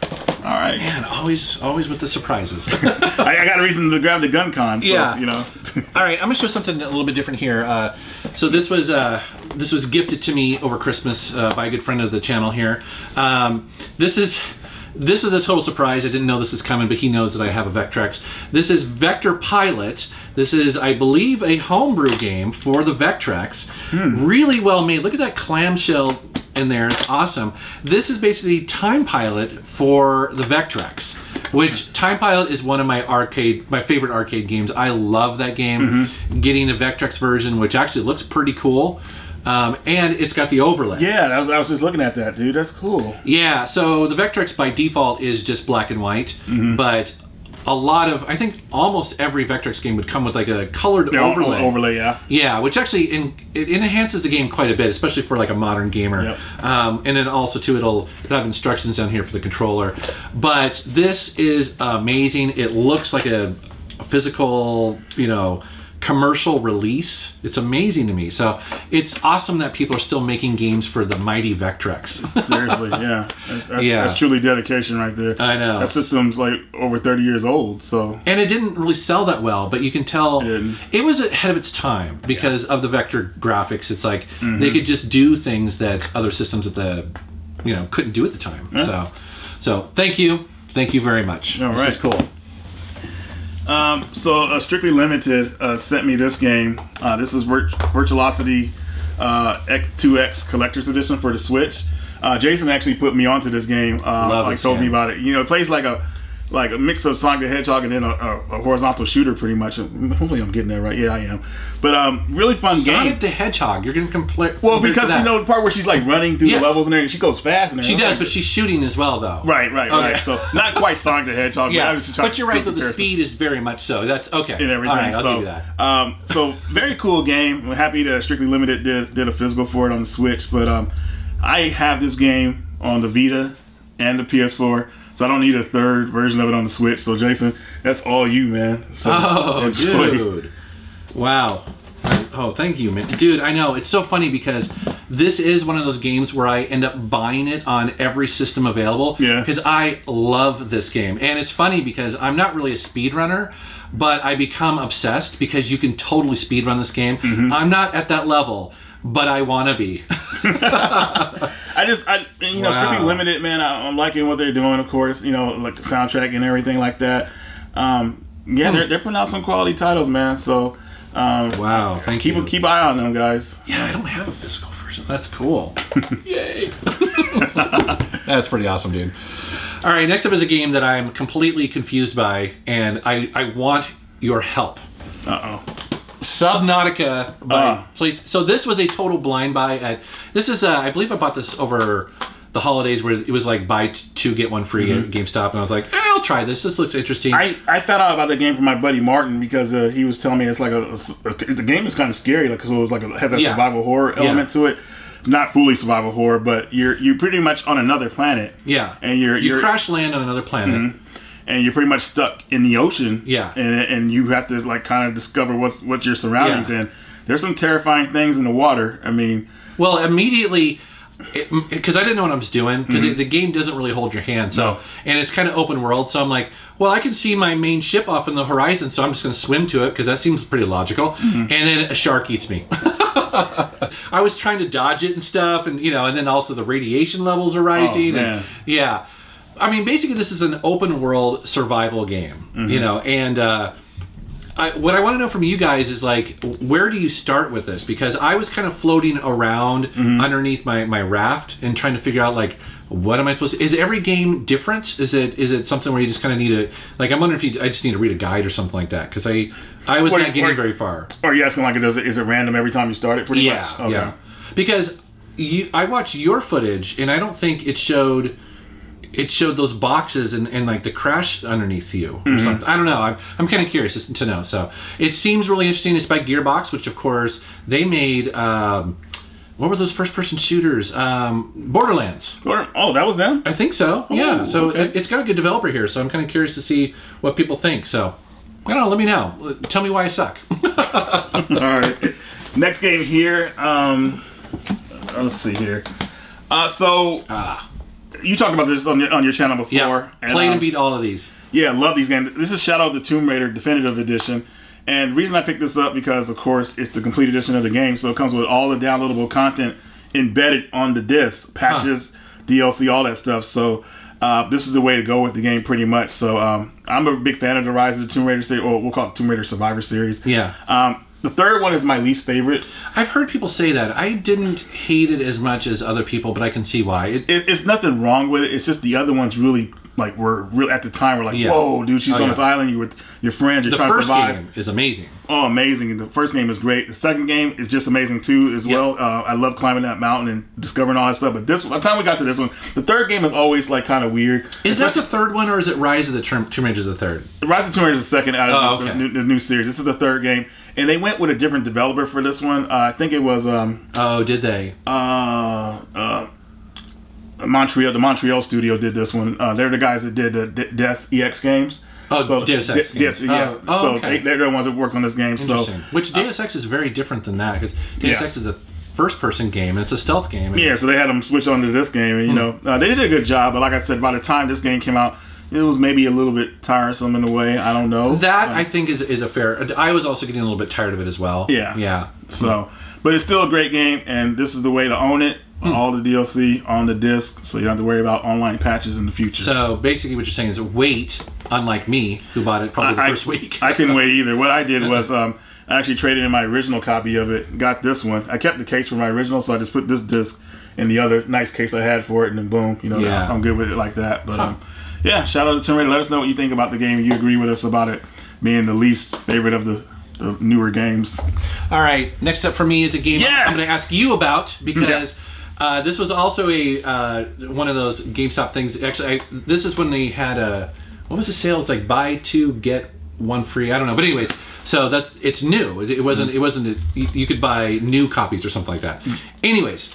All right. Man, always always with the surprises. I, I got a reason to grab the gun con, so, yeah. you know. All right, I'm going to show something a little bit different here. Uh, so this was uh, this was gifted to me over Christmas uh, by a good friend of the channel here. Um, this is this was a total surprise. I didn't know this is coming, but he knows that I have a Vectrex. This is Vector Pilot. This is, I believe, a homebrew game for the Vectrex. Hmm. Really well made. Look at that clamshell in there, it's awesome. This is basically Time Pilot for the Vectrex, which Time Pilot is one of my arcade, my favorite arcade games. I love that game. Mm-hmm. Getting a Vectrex version, which actually looks pretty cool, um, and it's got the overlay. Yeah, I was, I was just looking at that, dude. That's cool. Yeah, so the Vectrex by default is just black and white, mm-hmm. but a lot of, I think almost every Vectrex game would come with like a colored yeah, overlay. Overlay, yeah. Yeah, which actually in, it enhances the game quite a bit, especially for like a modern gamer. Yep. Um, and then also too, it'll, it'll have instructions down here for the controller. But this is amazing. It looks like a, a physical, you know, commercial release. It's amazing to me. So it's awesome that people are still making games for the mighty Vectrex. Seriously, yeah. That's, yeah. That's truly dedication right there. I know. That system's like over thirty years old, so. And it didn't really sell that well, but you can tell it, it was ahead of its time because yeah. of the Vector graphics. It's like mm-hmm. they could just do things that other systems at the, you know, couldn't do at the time. Yeah. So, so thank you. Thank you very much. All this right. is cool. Um, so uh, Strictly Limited uh, sent me this game. Uh, this is Virt Virtuosity uh, two X Collector's Edition for the Switch. Uh, Jason actually put me onto this game. Uh, Love like told game. me about it. You know, it plays like a like a mix of Sonic the Hedgehog and then a, a, a horizontal shooter, pretty much. Hopefully, I'm getting that right. Yeah, I am. But um, really fun Sonic game. Sonic the Hedgehog. You're gonna compare. Well, because you know the part where she's like running through yes. the levels and there, and she goes fast. And she does, like, but she's shooting as well, though. Right, right, okay. right. So not quite Sonic the Hedgehog. Yeah, but, I was just but you're right. Though the speed is very much so. That's okay. And everything. All right, I'll so, give you that. Um, so very cool game. I'm happy that Strictly Limited did did a physical for it on the Switch. But um, I have this game on the Vita and the P S four. So I don't need a third version of it on the Switch. So Jason, that's all you, man. So oh, enjoy. dude! Wow. Oh, thank you, man. Dude, I know it's so funny because this is one of those games where I end up buying it on every system available. Yeah. Because I love this game, and it's funny because I'm not really a speedrunner, but I become obsessed because you can totally speedrun this game. Mm-hmm. I'm not at that level, but I want to be. I just, I, you know, wow. Strictly Limited, man, I, I'm liking what they're doing, of course, you know, like the soundtrack and everything like that. Um, yeah, hmm. they're, they're putting out some quality titles, man, so. Um, wow, thank keep, you. Keep an eye on them, guys. Yeah, I don't have a physical version. That's cool. Yay. That's pretty awesome, dude. All right, next up is a game that I'm completely confused by, and I, I want your help. Uh-oh. Subnautica by uh. Place. So this was a total blind buy at, this is, uh, I believe I bought this over the holidays where it was like buy two, get one free mm-hmm. at GameStop. And I was like, eh, I'll try this. This looks interesting. I, I found out about the game from my buddy Martin because uh, he was telling me it's like a, a, a the game is kind of scary because like, it was like a, has a yeah. survival horror element yeah. to it. Not fully survival horror, but you're, you're pretty much on another planet. Yeah. And you're, you're you crash land on another planet. Mm-hmm. And you're pretty much stuck in the ocean, yeah. And, and you have to like kind of discover what's what your surroundings. Yeah. And there's some terrifying things in the water. I mean, well, immediately because I didn't know what I was doing because mm-hmm. the game doesn't really hold your hand. So no. and it's kind of open world. So I'm like, well, I can see my main ship off in the horizon, so I'm just going to swim to it because that seems pretty logical. Mm-hmm. And then a shark eats me. I was trying to dodge it and stuff, and you know, and then also the radiation levels are rising. Oh, man. And, yeah. I mean, basically, this is an open-world survival game, mm-hmm. you know, and uh, I, what I want to know from you guys is, like, where do you start with this? Because I was kind of floating around mm-hmm. underneath my, my raft and trying to figure out, like, what am I supposed to... Is every game different? Is it is it something where you just kind of need to... Like, I'm wondering if you... I just need to read a guide or something like that, because I, I was what, not getting or, very far. Or are you asking, like, it does it, is it random every time you start it, pretty yeah, much? Okay. Yeah, because you, I watched your footage, and I don't think it showed... It showed those boxes and, and like the crash underneath you or mm-hmm. something. I don't know. I'm, I'm kind of curious to know. So it seems really interesting. It's by Gearbox, which of course they made. Um, what were those first-person shooters? Um, Borderlands. Oh, that was them. I think so. Oh, yeah. So okay. it, it's got a good developer here. So I'm kind of curious to see what people think. So I don't know. Let me know. Tell me why I suck. All right. Next game here. Um, let's see here. Uh, so. Ah. you talked about this on your, on your channel before. Yeah, and, played um, and beat all of these. Yeah, love these games. This is Shadow of the Tomb Raider Definitive Edition. And the reason I picked this up because, of course, it's the complete edition of the game, so it comes with all the downloadable content embedded on the disc, patches, huh. D L C, all that stuff. So uh, this is the way to go with the game, pretty much. So um, I'm a big fan of the Rise of the Tomb Raider series, or we'll call it Tomb Raider Survivor series. Yeah. Um, the third one is my least favorite. I've heard people say that. I didn't hate it as much as other people, but I can see why. It, it, it's nothing wrong with it. It's just the other ones really... Like we're real at the time, we're like, yeah. whoa, dude, she's oh, on yeah. this island. You with your friends, you're the trying to survive. The first game is amazing. Oh, amazing! The first game is great. The second game is just amazing too, as yep. well. Uh, I love climbing that mountain and discovering all that stuff. But this, by the time we got to this one, the third game is always like kind of weird. Is that the third one, or is it Rise of the Tomb Raider the third? Rise of the Tomb Raider is the second out of oh, the, okay. new, the new series. This is the third game, and they went with a different developer for this one. Uh, I think it was. Um, oh, did they? Uh. uh Montreal, the Montreal studio did this one. Uh, they're the guys that did the De Deus Ex games. Oh, so, Deus Ex. De games. De yeah. Oh, oh, so okay. they, they're the ones that worked on this game. So, which Deus Ex uh, is very different than that because Deus yeah. Ex is a first-person game and it's a stealth game. Yeah, so they had them switch on to this game, and you mm. know uh, they did a good job. But like I said, by the time this game came out, it was maybe a little bit tiresome in a way. I don't know. That um, I think is is a fair. I was also getting a little bit tired of it as well. Yeah. Yeah. So, mm. but it's still a great game, and this is the way to own it. Hmm. All the D L C on the disc, so you don't have to worry about online patches in the future. So basically what you're saying is wait, unlike me, who bought it probably the I, first week. I couldn't wait either. What I did was um, I actually traded in my original copy of it, got this one. I kept the case for my original, so I just put this disc in the other nice case I had for it, and then boom, you know, yeah. I'm good with it like that. But huh. um, yeah, shout out to Tomb Raider. Let us know what you think about the game. You agree with us about it being the least favorite of the... the newer games. All right, next up for me is a game yes! I'm going to ask you about because yeah. uh, this was also a uh, one of those GameStop things. Actually, I, this is when they had a what was the sale? It was like buy two get one free. I don't know, but anyways, so that it's new. It, it wasn't. It wasn't. A, you, you could buy new copies or something like that. Anyways,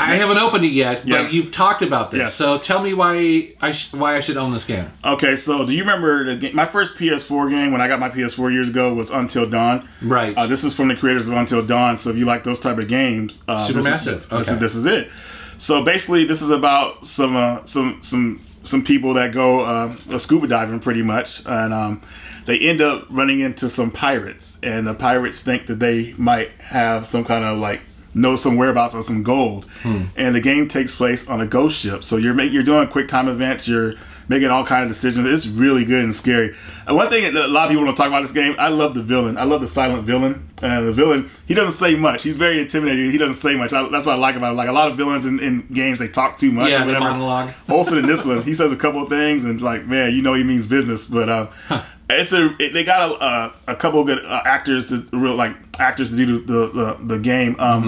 I haven't opened it yet, yeah. but you've talked about this. Yes. So tell me why I sh why I should own this game. Okay, so do you remember the game? My first P S four game when I got my P S four years ago was Until Dawn. Right. Uh, this is from the creators of Until Dawn. So if you like those type of games, uh, Supermassive. This, okay. this, this is it. So basically, this is about some uh, some some some people that go uh, scuba diving pretty much, and um, they end up running into some pirates, and the pirates think that they might have some kind of like. know some whereabouts or some gold, hmm. and the game takes place on a ghost ship. So you're make, you're doing quick time events. You're making all kind of decisions. It's really good and scary. And one thing that a lot of people don't talk about this game. I love the villain. I love the silent villain. And uh, the villain, he doesn't say much. He's very intimidating. He doesn't say much. I, that's what I like about it. Like a lot of villains in, in games, they talk too much. Yeah, or whatever. Monologue. Olsen in this one, he says a couple of things, and like man, you know he means business. But uh, huh. it's a it, they got a uh, a couple of good uh, actors to real like. actors to do the the, the game. Um,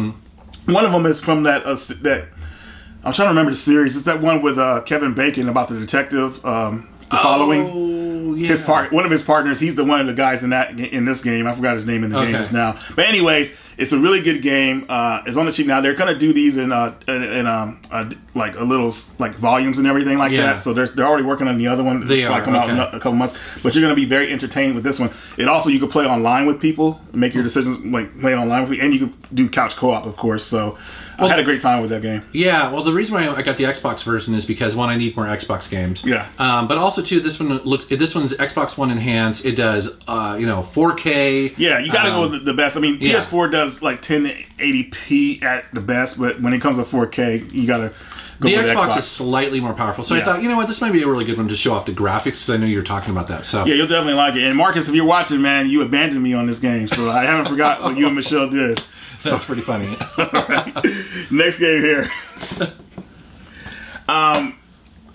mm-hmm. One of them is from that uh, that I'm trying to remember the series. It's that one with uh, Kevin Bacon about the detective. Um, the oh, following yeah. his part, one of his partners. He's the one of the guys in that in this game. I forgot his name in the okay. game just now. But anyways, it's a really good game. Uh, it's on the cheap now. They're gonna do these in uh in, in um uh, like a little like volumes and everything like yeah. that. So they're they're already working on the other one. They are, come okay. out in a couple months. But you're gonna be very entertained with this one. It also you can play online with people, make your decisions like play online with people, and you can do couch co-op of course. So well, I had a great time with that game. Yeah. Well, the reason why I got the Xbox version is because one, I need more Xbox games. Yeah. Um, but also too, this one looks this one's Xbox One enhanced. It does uh you know four K. Yeah, you gotta um, go with the best. I mean, yeah. P S four does. Like ten eighty p at the best, but when it comes to four K, you gotta go with the Xbox. The Xbox is slightly more powerful, so yeah. I thought, you know what, this might be a really good one to show off the graphics because I know you're talking about that. So yeah, you'll definitely like it. And Marcus, if you're watching, man, you abandoned me on this game, so I haven't forgot what you and Michelle did. So that's pretty funny. All right. Next game here. Um,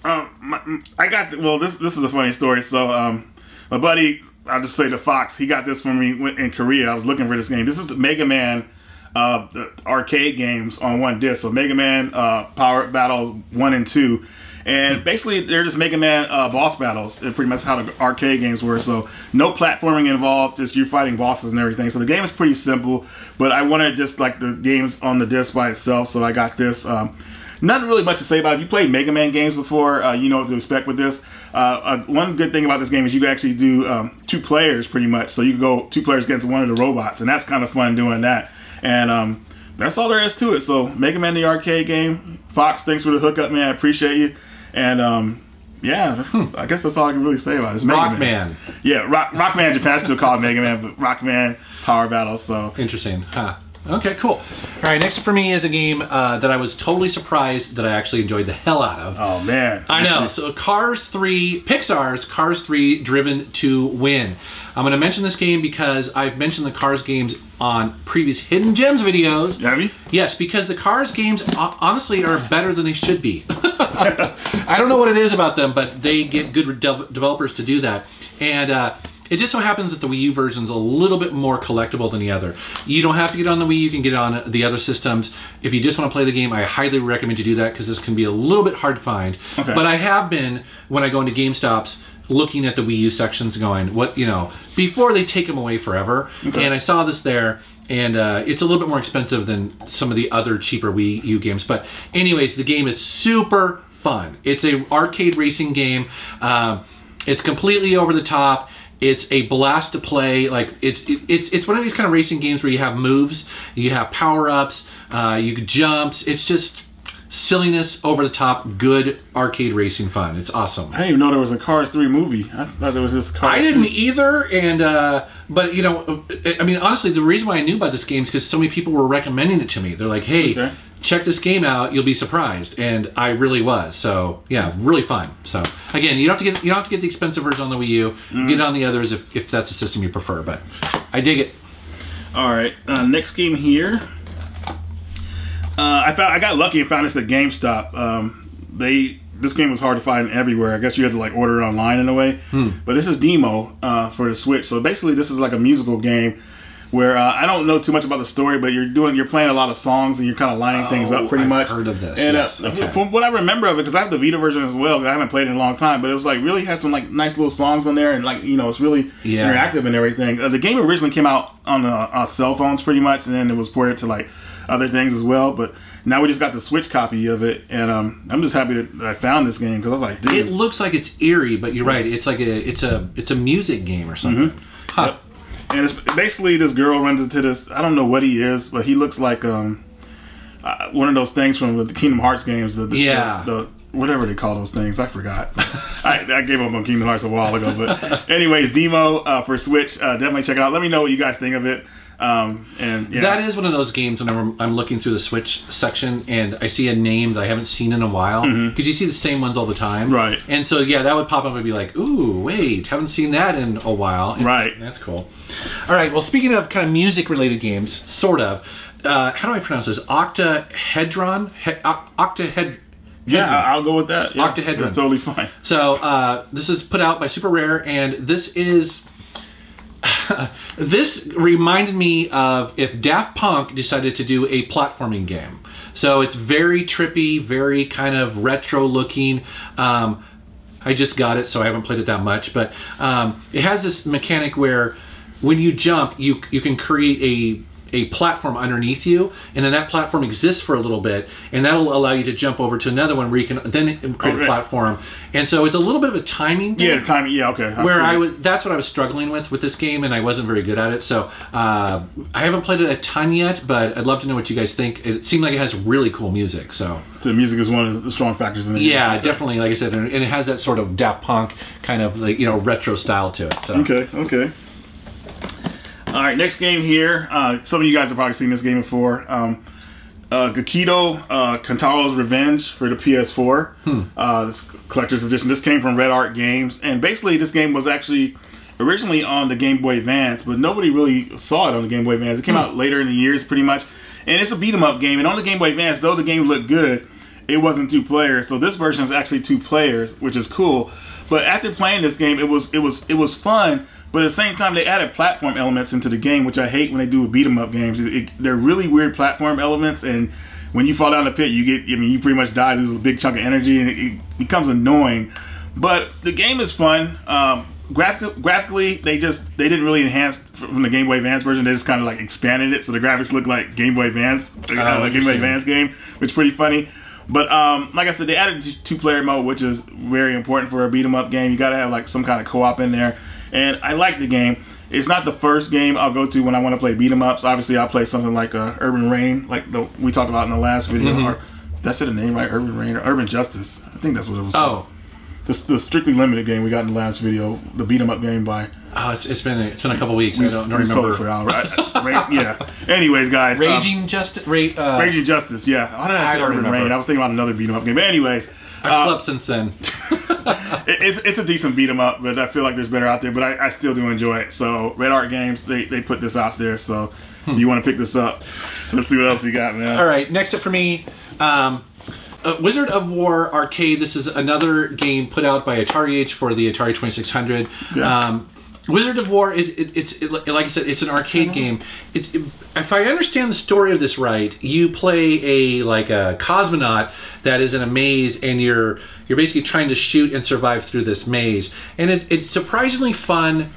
um, my, I got the, well. This this is a funny story. So um, my buddy. I'll just say the Fox. He got this for me in Korea. I was looking for this game. This is Mega Man uh, the arcade games on one disc. So Mega Man uh, Power Battles one and two. And basically they're just Mega Man uh, boss battles. It's pretty much how the arcade games were. So no platforming involved. Just you're fighting bosses and everything. So the game is pretty simple. But I wanted just like the games on the disc by itself. So I got this. Um, Nothing really much to say about it. If you played Mega Man games before, uh, you know what to expect with this. Uh, uh, one good thing about this game is you can actually do um, two players pretty much. So you can go two players against one of the robots, and that's kind of fun doing that. And um, that's all there is to it. So Mega Man the arcade game. Fox, thanks for the hookup, man. I appreciate you. And um, yeah, I guess that's all I can really say about it. It's Rockman. Man. Yeah, Rock, Rockman Japan still called Mega Man, but Rockman Power Battle. So interesting. Huh. Okay, cool. All right, next for me is a game uh, that I was totally surprised that I actually enjoyed the hell out of. Oh, man. I know. So Cars three, Pixar's Cars three Driven to Win. I'm going to mention this game because I've mentioned the Cars games on previous Hidden Gems videos. Have you? Yes, because the Cars games honestly are better than they should be. I don't know what it is about them, but they get good de developers to do that. And... Uh, It just so happens that the Wii U version's a little bit more collectible than the other. You don't have to get on the Wii, you can get on the other systems. If you just want to play the game, I highly recommend you do that because this can be a little bit hard to find. Okay. But I have been, when I go into GameStops, looking at the Wii U sections going, what, you know, before they take them away forever. Okay. And I saw this there, and uh, it's a little bit more expensive than some of the other cheaper Wii U games. But anyways, the game is super fun. It's an arcade racing game. Um, it's completely over the top. It's a blast to play. Like it's it's it's one of these kind of racing games where you have moves, you have power ups, uh, you jumps. It's just silliness, over the top, good arcade racing fun. It's awesome. I didn't even know there was a Cars three movie. I thought there was this Cars. I didn't either. And uh, but you know, I mean, honestly, the reason why I knew about this game is because so many people were recommending it to me. They're like, hey. Okay. Check this game out, you'll be surprised, and I really was. So yeah, really fun. So again, you don't have to get you don't have to get the expensive version on the Wii U. Mm. Get it on the others if, if that's a system you prefer, but I dig it. Alright, uh, next game here. Uh, I found I got lucky and found this at GameStop. Um, they this game was hard to find everywhere. I guess you had to like order it online in a way. Hmm. But this is Demo uh, for the Switch. So basically this is like a musical game. Where uh, I don't know too much about the story, but you're doing you're playing a lot of songs and you're kind of lining oh, things up pretty I've much. Heard of this? And, yes. uh, okay. From what I remember of it, because I have the Vita version as well, because I haven't played it in a long time. But it was like really has some like nice little songs on there, and like you know it's really yeah. interactive and everything. Uh, the game originally came out on uh, uh, cell phones pretty much, and then it was ported to like other things as well. But now we just got the Switch copy of it, and um, I'm just happy that I found this game because I was like, dude, it looks like it's eerie, but you're right, it's like a it's a it's a music game or something. Mm-hmm. Huh. Yep. And it's basically this girl runs into this, I don't know what he is, but he looks like um, uh, one of those things from the Kingdom Hearts games. The, the, yeah. The, the, whatever they call those things. I forgot. I, I gave up on Kingdom Hearts a while ago. But anyways, Demo uh, for Switch. Uh, definitely check it out. Let me know what you guys think of it. Um, and yeah. That is one of those games when I'm, I'm looking through the Switch section and I see a name that I haven't seen in a while because mm-hmm. you see the same ones all the time, right? And so yeah, that would pop up and be like, "Ooh, wait, haven't seen that in a while." It's, right, that's cool. All right, well, speaking of kind of music-related games, sort of. Uh, how do I pronounce this? Octahedron. He Octahed. Yeah, yeah, I'll go with that. Yeah, Octahedron. That's totally fine. So uh, this is put out by Super Rare, and this is. This reminded me of if Daft Punk decided to do a platforming game. So it's very trippy, very kind of retro looking. Um, I just got it, so I haven't played it that much. But um, it has this mechanic where when you jump, you, you can create a a platform underneath you, and then that platform exists for a little bit, and that'll allow you to jump over to another one where you can then create okay. a platform. And so it's a little bit of a timing thing. Yeah, timing, yeah, okay. I where I would, that's what I was struggling with with this game, and I wasn't very good at it, so uh, I haven't played it a ton yet, but I'd love to know what you guys think. It seemed like it has really cool music, so. So the music is one of the strong factors in the game. Yeah, definitely, like I said, and it has that sort of Daft Punk kind of, like, you know, retro style to it, so. Okay, okay. All right, next game here. Uh, some of you guys have probably seen this game before. Um, uh, Gekido uh, Kantaro's Revenge for the P S four. Hmm. Uh, this collector's edition. This came from Red Art Games, and basically this game was actually originally on the Game Boy Advance, but nobody really saw it on the Game Boy Advance. It came hmm. out later in the years, pretty much. And it's a beat 'em up game. And on the Game Boy Advance, though the game looked good, it wasn't two players. So this version is actually two players, which is cool. But after playing this game, it was it was it was fun. But at the same time, they added platform elements into the game, which I hate when they do with beat-em-up games. It, it, they're really weird platform elements, and when you fall down the pit, you get, I mean, you pretty much die, lose a big chunk of energy, and it, it becomes annoying. But the game is fun. Um, graphic, graphically, they just, they didn't really enhance from the Game Boy Advance version. They just kind of like expanded it, so the graphics look like Game Boy Advance, oh, uh, like Game Boy Advance game, which is pretty funny. But um, like I said, they added two-player mode, which is very important for a beat-em-up game. You gotta have like some kind of co-op in there. And I like the game. It's not the first game I'll go to when I want to play beat 'em ups. Obviously, I'll play something like uh, Urban Rain, like the, we talked about in the last video, mm-hmm. or That said the name right, Urban Reign or Urban Justice. I think that's what it was called. Oh. The, the Strictly Limited game we got in the last video, the beat 'em up game by. Oh, it's, it's been a, it's been a couple weeks. We, I don't, we don't remember. For hour. I, I, Ra yeah. Anyways, guys. Raging um, Justice. Ra uh, Raging Justice. Yeah. I don't know. I don't Urban Reign. I was thinking about another beat 'em up game. But anyways, I've uh, slept since then. it, it's it's a decent beat 'em up, but I feel like there's better out there. But I, I still do enjoy it. So Red Art Games, they they put this out there. So if you want to pick this up, let's see what else you got, man. All right. Next up for me. Um, Uh, Wizard of War Arcade. This is another game put out by Atari Age for the Atari twenty-six hundred. Yeah. Um, Wizard of War is it, it's it, like I said, it's an arcade game. It, it, if I understand the story of this right, you play a like a cosmonaut that is in a maze, and you're you're basically trying to shoot and survive through this maze. And it, it's surprisingly fun.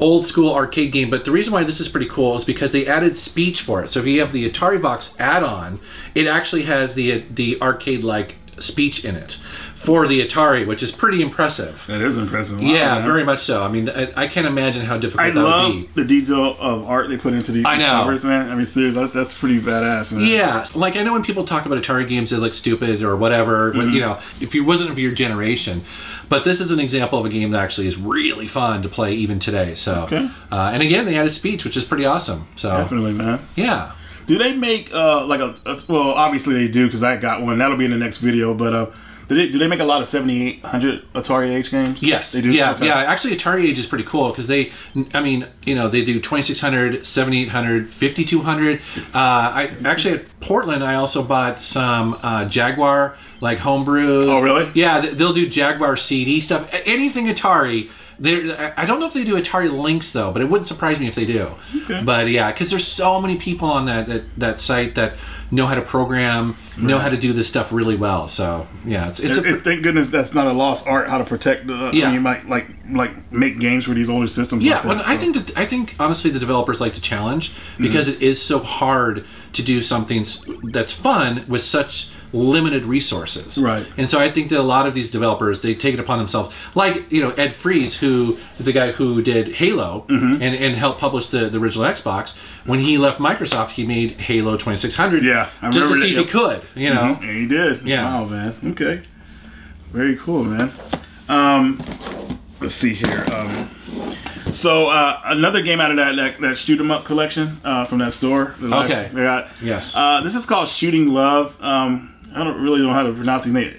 Old school arcade game, but the reason why this is pretty cool is because they added speech for it. So if you have the Atari Vox add-on, it actually has the the arcade-like speech in it for the Atari, which is pretty impressive. That is impressive. Wow, yeah, man. Very much so. I mean, I, I can't imagine how difficult I that love would be. The detail of art they put into the I know. Covers, man. I mean, seriously, that's that's pretty badass, man. Yeah, like I know when people talk about Atari games, they look stupid or whatever. Mm-hmm. But, you know, if you wasn't of your generation. But this is an example of a game that actually is really fun to play even today. So, okay. uh, and again, they added speech, which is pretty awesome. So definitely, man. Yeah. Do they make uh, like a, a well? Obviously, they do because I got one. That'll be in the next video. But uh, do they do they make a lot of seventy-eight hundred Atari Age games? Yes, they do. Yeah, okay. Yeah. Actually, Atari Age is pretty cool because they, I mean, you know, they do twenty-six hundred, seventy-eight hundred, fifty-two hundred. Uh, I actually at Portland, I also bought some uh, Jaguar. Like homebrews. Oh, really? Yeah, they'll do Jaguar C D stuff. Anything Atari. I don't know if they do Atari Lynx, though, but it wouldn't surprise me if they do. Okay. But, yeah, because there's so many people on that, that, that site that know how to program, right. know how to do this stuff really well. So, yeah. It's, it's, it's, a, it's Thank goodness that's not a lost art, how to protect the... Yeah. I mean, you might, like, like make games for these older systems. Yeah, like that, well, so. I, think that, I think, honestly, the developers like to challenge because mm-hmm. it is so hard to do something that's fun with such... limited resources, right? And so I think that a lot of these developers, they take it upon themselves, like, you know, Ed Freeze, who is the guy who did Halo mm-hmm. and, and helped publish the, the original Xbox. When he left Microsoft, he made Halo twenty-six hundred, yeah, I just to that, see yep. if he could, you know. Mm-hmm. And he did, yeah. Wow, man. Okay, very cool, man. Um, let's see here. Um, so uh, another game out of that that, that shoot 'em up collection uh, from that store. Okay. They got, yes. Uh, this is called Shooting Love. Um, I don't really know how to pronounce his name.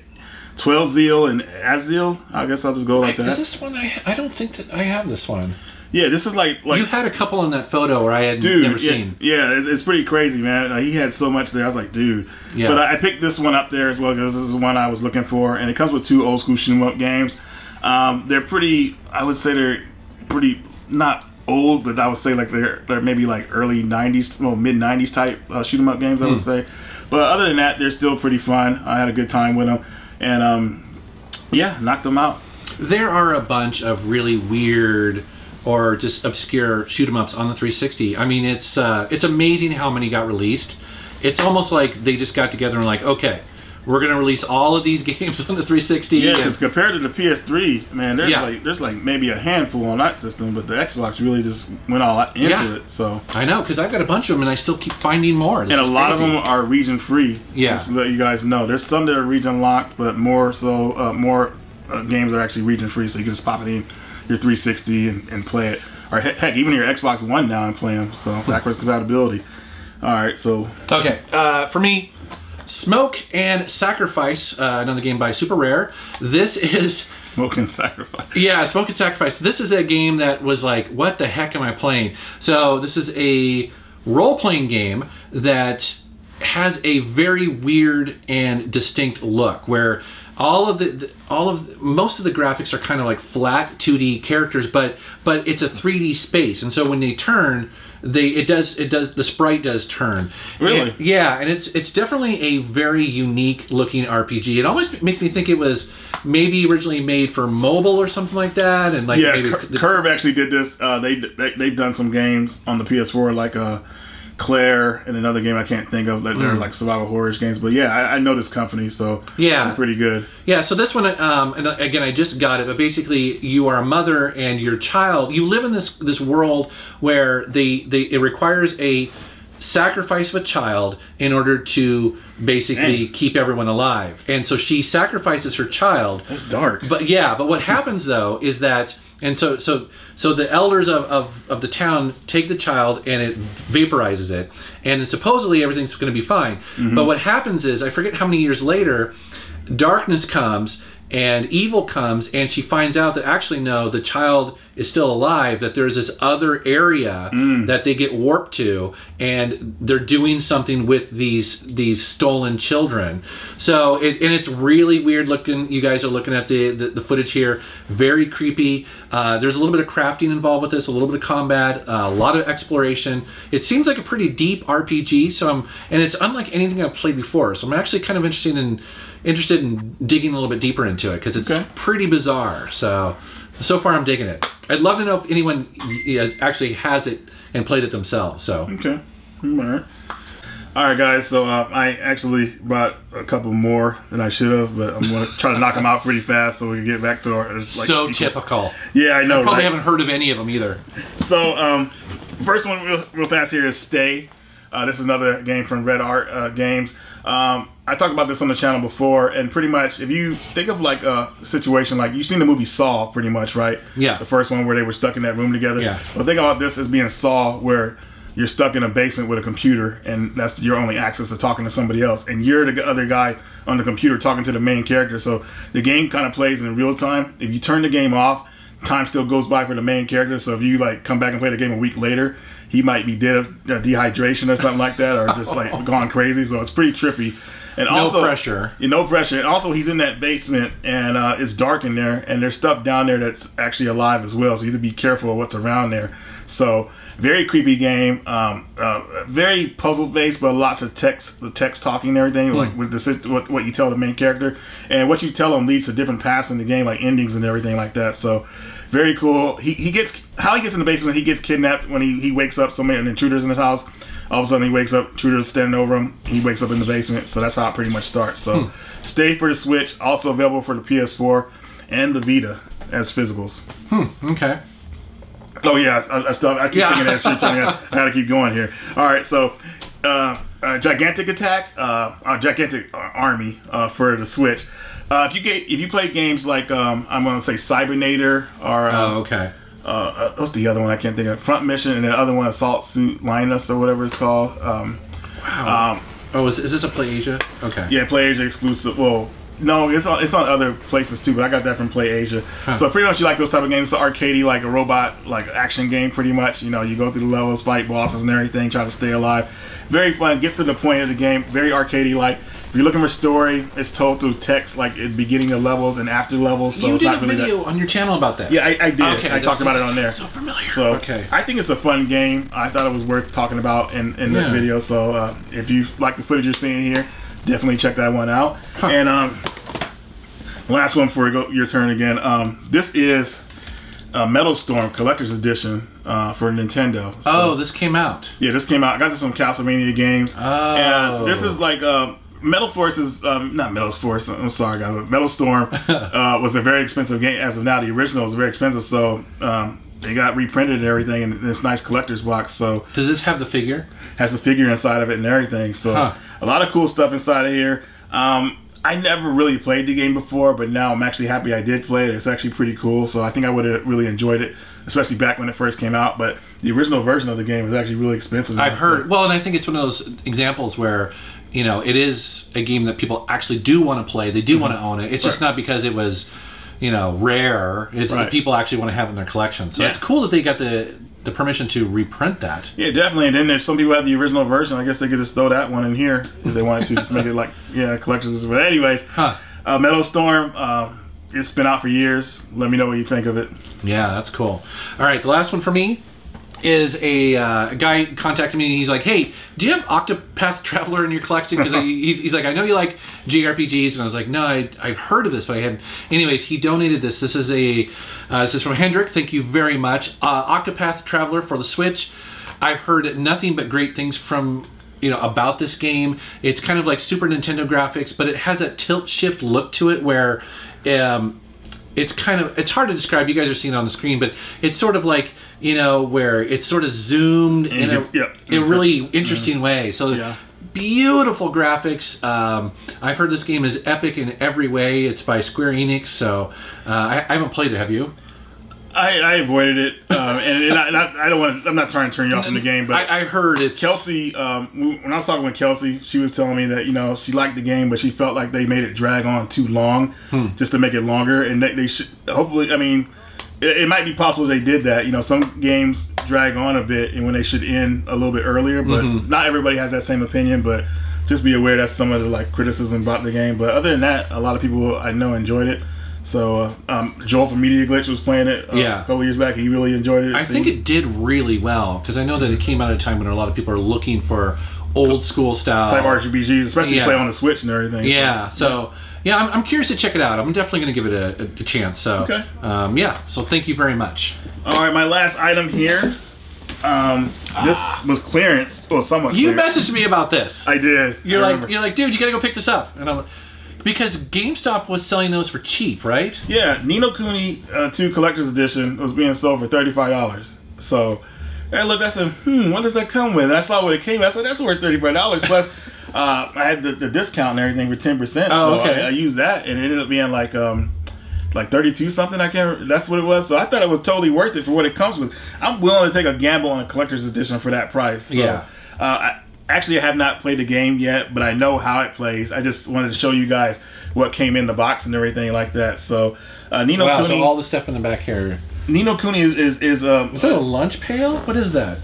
Twelve Zeal and Azil. I guess I'll just go like that. Is this one? I I don't think that I have this one. Yeah, this is like like you had a couple in that photo where I had dude, never yeah, seen. Yeah, it's, it's pretty crazy, man. Like, he had so much there. I was like, dude. Yeah. But I, I picked this one up there as well because this is the one I was looking for, and it comes with two old school shoot 'em up games. Um, they're pretty. I would say they're pretty not old, but I would say like they're they're maybe like early nineties, well mid nineties type uh, shoot 'em up games. I would mm. say. But other than that, they're still pretty fun. I had a good time with them, and um, yeah, knocked them out. There are a bunch of really weird or just obscure shoot 'em ups on the three sixty. I mean, it's uh, it's amazing how many got released. It's almost like they just got together and like, okay, we're gonna release all of these games on the three sixty. Yeah, because compared to the P S three, man, there's yeah. like there's like maybe a handful on that system, but the Xbox really just went all into yeah. it. So I know, because I've got a bunch of them, and I still keep finding more. This and a lot crazy. Of them are region free. Yeah, just to let you guys know, there's some that are region locked, but more so, uh, more uh, games are actually region free, so you can just pop it in your three sixty and, and play it, or heck, heck, even your Xbox One now and play them. So backwards compatibility. All right, so okay, uh, for me. Smoke and Sacrifice, uh, another game by Super Rare. This is... Smoke and Sacrifice. Yeah, Smoke and Sacrifice. This is a game that was like, what the heck am I playing? So this is a role-playing game that has a very weird and distinct look, where all of the, the all of the, most of the graphics are kind of like flat two D characters, but but it's a three D space, and so when they turn, they it does it does the sprite does turn. Really? And, yeah, and it's it's definitely a very unique looking R P G. It almost makes me think it was maybe originally made for mobile or something like that, and like yeah, maybe Cur the, Curve actually did this. Uh, they, they they've done some games on the P S four like uh Claire and another game I can't think of. They're mm. like survival horror games, but yeah, I, I know this company, so yeah, they're pretty good. Yeah, so this one, um, and again, I just got it, but basically, you are a mother and your child. You live in this this world where they they it requires a sacrifice of a child in order to basically Dang. keep everyone alive. And so she sacrifices her child. That's dark. But yeah, but what happens though is that, and so so so the elders of, of, of the town take the child and it vaporizes it. And supposedly everything's going to be fine. Mm-hmm. But what happens is, I forget how many years later, darkness comes and evil comes, and she finds out that actually, no, the child is still alive, that there's this other area mm. that they get warped to, and they're doing something with these these stolen children. So, it, and it's really weird looking. You guys are looking at the, the, the footage here. Very creepy. Uh, there's a little bit of crafting involved with this, a little bit of combat, uh, a lot of exploration. It seems like a pretty deep R P G, so I'm, and it's unlike anything I've played before, so I'm actually kind of interested in interested in digging a little bit deeper into it, because it's okay. pretty bizarre. So, so far I'm digging it. I'd love to know if anyone has, actually has it and played it themselves. So okay, all right, all right guys. So uh, I actually brought a couple more than I should have, but I'm gonna try to knock them out pretty fast so we can get back to our. Like, so equal. typical. Yeah, I know. I probably right? haven't heard of any of them either. So um, first one real, real fast here is Stay. Uh, this is another game from Red Art uh, Games. Um, I talked about this on the channel before, and pretty much if you think of like a situation like you've seen the movie Saw, pretty much, right? Yeah. The first one where they were stuck in that room together. Yeah. Well, think about this as being Saw, where you're stuck in a basement with a computer, and that's your only access to talking to somebody else, and you're the other guy on the computer talking to the main character. So the game kind of plays in real time. If you turn the game off, time still goes by for the main character. So if you like come back and play the game a week later, he might be dead of uh, dehydration or something like that, or just like gone crazy. So it's pretty trippy. And no also, pressure. Yeah, no pressure. And also, he's in that basement, and uh, it's dark in there, and there's stuff down there that's actually alive as well. So you have to be careful of what's around there. So very creepy game. Um, uh, very puzzle based, but lots of text, the text talking and everything. Hmm. Like with the what, what you tell the main character, and what you tell him leads to different paths in the game, like endings and everything like that. So very cool. He he gets how he gets in the basement. He gets kidnapped when he he wakes up. Somebody, an intruder's in his house. All of a sudden he wakes up, Truder's standing over him, he wakes up in the basement. So that's how it pretty much starts. So hmm. Stay for the Switch, also available for the P S four and the Vita as physicals. Hmm, okay. Oh yeah, I, I, I keep yeah. thinking that street turning out. I gotta keep going here. All right, so uh, uh, Gigantic Attack, uh, uh, Gigantic Army uh, for the Switch. Uh, if you get, if you play games like, um, I'm gonna say Cybernator or... Um, oh, okay. Uh, what's the other one? I can't think of. Front Mission, and the other one, Assault Suit Linus or whatever it's called. Um, wow. Um, oh, is, is this a Play Asia? Okay. Yeah, Play Asia exclusive. Well, no, it's on, it's on other places too, but I got that from Play Asia. Huh. So pretty much you like those type of games. It's an arcadey, like a robot, like action game pretty much. You know, you go through the levels, fight bosses and everything, try to stay alive. Very fun. Gets to the point of the game. Very arcadey-like. If you're looking for story, it's told through text, like at beginning of levels and after levels. So you it's did not a really video that... on your channel about that. Yeah, I, I did. Okay, I talked about it on there. So familiar. So okay. I think it's a fun game. I thought it was worth talking about in, in yeah. the video. So uh, if you like the footage you're seeing here, definitely check that one out. Huh. And um, last one before we go, your turn again. Um, this is uh, Metal Storm Collector's Edition. Uh, for Nintendo. So, oh, this came out. Yeah, this came out. I got this from Castlevania Games. Oh. And this is like uh, Metal Force is um, not Metal Force. I'm sorry, guys. Metal Storm uh, was a very expensive game as of now. The original was very expensive, so um, they got reprinted and everything in this nice collector's box. So does this have the figure? Has the figure inside of it and everything. So huh. a lot of cool stuff inside of here. Um, I never really played the game before, but now I'm actually happy I did play it. It's actually pretty cool. So I think I would have really enjoyed it, especially back when it first came out. But the original version of the game was actually really expensive. I've heard. Well, and I think it's one of those examples where, you know, it is a game that people actually do want to play. They do mm-hmm. want to own it. It's right. just not because it was, you know, rare. It's right. that people actually want to have it in their collection. So yeah. it's cool that they got the the permission to reprint that. Yeah, definitely. And then if some people have the original version, I guess they could just throw that one in here if they wanted to, just make it like, yeah, collections. But anyways, huh. uh, Metal Storm, uh, it's been out for years. Let me know what you think of it. Yeah, that's cool. All right, the last one for me is a, uh, a guy contacted me and he's like, hey, do you have Octopath Traveler in your collection? Because he's, he's like, I know you like J R P Gs, and I was like, no, I, I've heard of this, but I hadn't. Anyways, he donated this. This is a uh, this is from Hendrik. Thank you very much. Uh, Octopath Traveler for the Switch. I've heard nothing but great things from, you know, about this game. It's kind of like Super Nintendo graphics, but it has a tilt shift look to it where. Um, it's kind of, it's hard to describe, you guys are seeing it on the screen, but it's sort of like, you know, where it's sort of zoomed in a, yeah, in a really interesting yeah. way. So yeah. beautiful graphics. Um, I've heard this game is epic in every way. It's by Square Enix, so uh, I, I haven't played it, have you? I, I avoided it, um, and, and, I, and I, I don't want. I'm not trying to turn you off from the game, but I, I heard it's Kelsey. Um, when I was talking with Kelsey, she was telling me that you know she liked the game, but she felt like they made it drag on too long, hmm. just to make it longer. And they, they should hopefully. I mean, it, it might be possible they did that. You know, some games drag on a bit, and when they should end a little bit earlier. But mm-hmm. not everybody has that same opinion. But just be aware that's some of the like criticism about the game. But other than that, a lot of people I know enjoyed it. So, uh, um, Joel from Media Glitch was playing it uh, yeah. a couple years back. He really enjoyed it. I See? think it did really well, because I know that it came out at a time when a lot of people are looking for old school style type R P Gs, especially yeah. play on the Switch and everything. Yeah, so, so yeah, yeah I'm, I'm curious to check it out. I'm definitely going to give it a, a, a chance. So, okay. um, yeah, so thank you very much. All right, my last item here. Um, this was clearance. Well, somewhat You clearance. messaged me about this. I did. You're I like, you're like, dude, you got to go pick this up. And I'm like, because GameStop was selling those for cheap, right? Yeah, Ni no Kuni uh, two Collector's Edition was being sold for thirty-five dollars. So, I looked, I said, hmm, what does that come with? And I saw what it came with. I said, that's worth thirty-five dollars. Plus, uh, I had the, the discount and everything for ten percent. Oh, so okay. I, I used that, and it ended up being like um, like thirty-two something. I can't remember. That's what it was. So, I thought it was totally worth it for what it comes with. I'm willing to take a gamble on a Collector's Edition for that price. So, yeah. Uh, I, Actually, I have not played the game yet, but I know how it plays. I just wanted to show you guys what came in the box and everything like that. So, uh, Ni no wow, Kuni, so all the stuff in the back here. Ni no Kuni is is is, um, is that a lunch pail? What is that?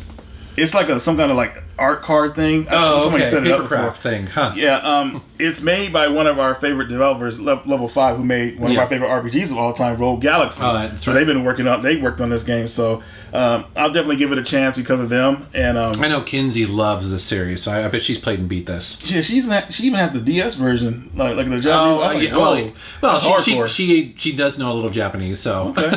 It's like a some kind of like art card thing. Oh, somebody okay. set it up craft thing, huh? Yeah, um, it's made by one of our favorite developers, Le Level Five, who made one yeah. of our favorite R P Gs of all time, Rogue Galaxy. Oh, that's so right. They've been working on. They worked on this game, so. Um, I'll definitely give it a chance because of them. And um, I know Kinsey loves this series, so I, I bet she's played and beat this. Yeah, she's not, she even has the D S version, like like the Japanese. Oh, like, yeah, well, well she, she she she does know a little Japanese, so okay.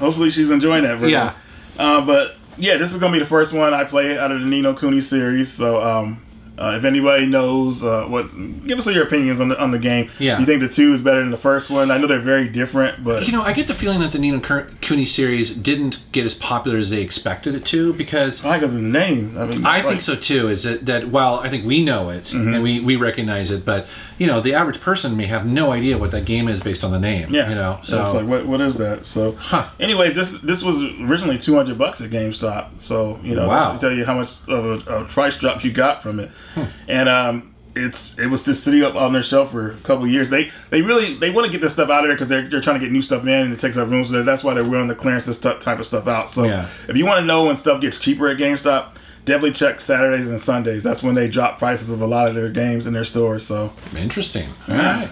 Hopefully she's enjoying that version. Yeah, uh, but yeah, this is gonna be the first one I play out of the Ni no Kuni series. So um, uh, if anybody knows uh, what, give us your opinions on the on the game. Yeah, you think the two is better than the first one? I know they're very different, but you know, I get the feeling that the Ni no Kuni series didn't get as popular as they expected it to, because I think it's the name. I, mean, I like, think so too. Is that, that while I think we know it mm-hmm. and we we recognize it, but you know, the average person may have no idea what that game is based on the name. Yeah, you know, so yeah, it's like what what is that? So, huh. anyways, this this was originally two hundred bucks at GameStop. So you know, wow. tell you how much of a, a price drop you got from it. Hmm. And um, it's it was just sitting up on their shelf for a couple of years. They they really they want to get this stuff out of there because they're they're trying to get new stuff in and it takes up room. So that's why they're willing to clearance this type of stuff out. So yeah. if you want to know when stuff gets cheaper at GameStop, definitely check Saturdays and Sundays. That's when they drop prices of a lot of their games in their stores. So interesting. All right,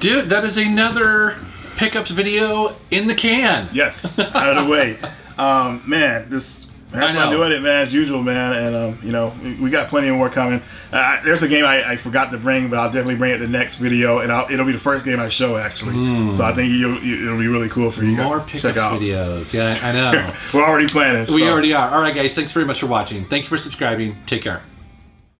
dude, that is another pickups video in the can. Yes, out of the way. Um, man, this. Have fun doing it, man, as usual, man. And, um, you know, we, we got plenty more coming. Uh, there's a game I, I forgot to bring, but I'll definitely bring it the next video. And I'll, it'll be the first game I show, actually. Mm. So I think you'll, you, it'll be really cool for you. More pickups videos. Yeah, I know. We're already planning. We so. already are. All right, guys. Thanks very much for watching. Thank you for subscribing. Take care.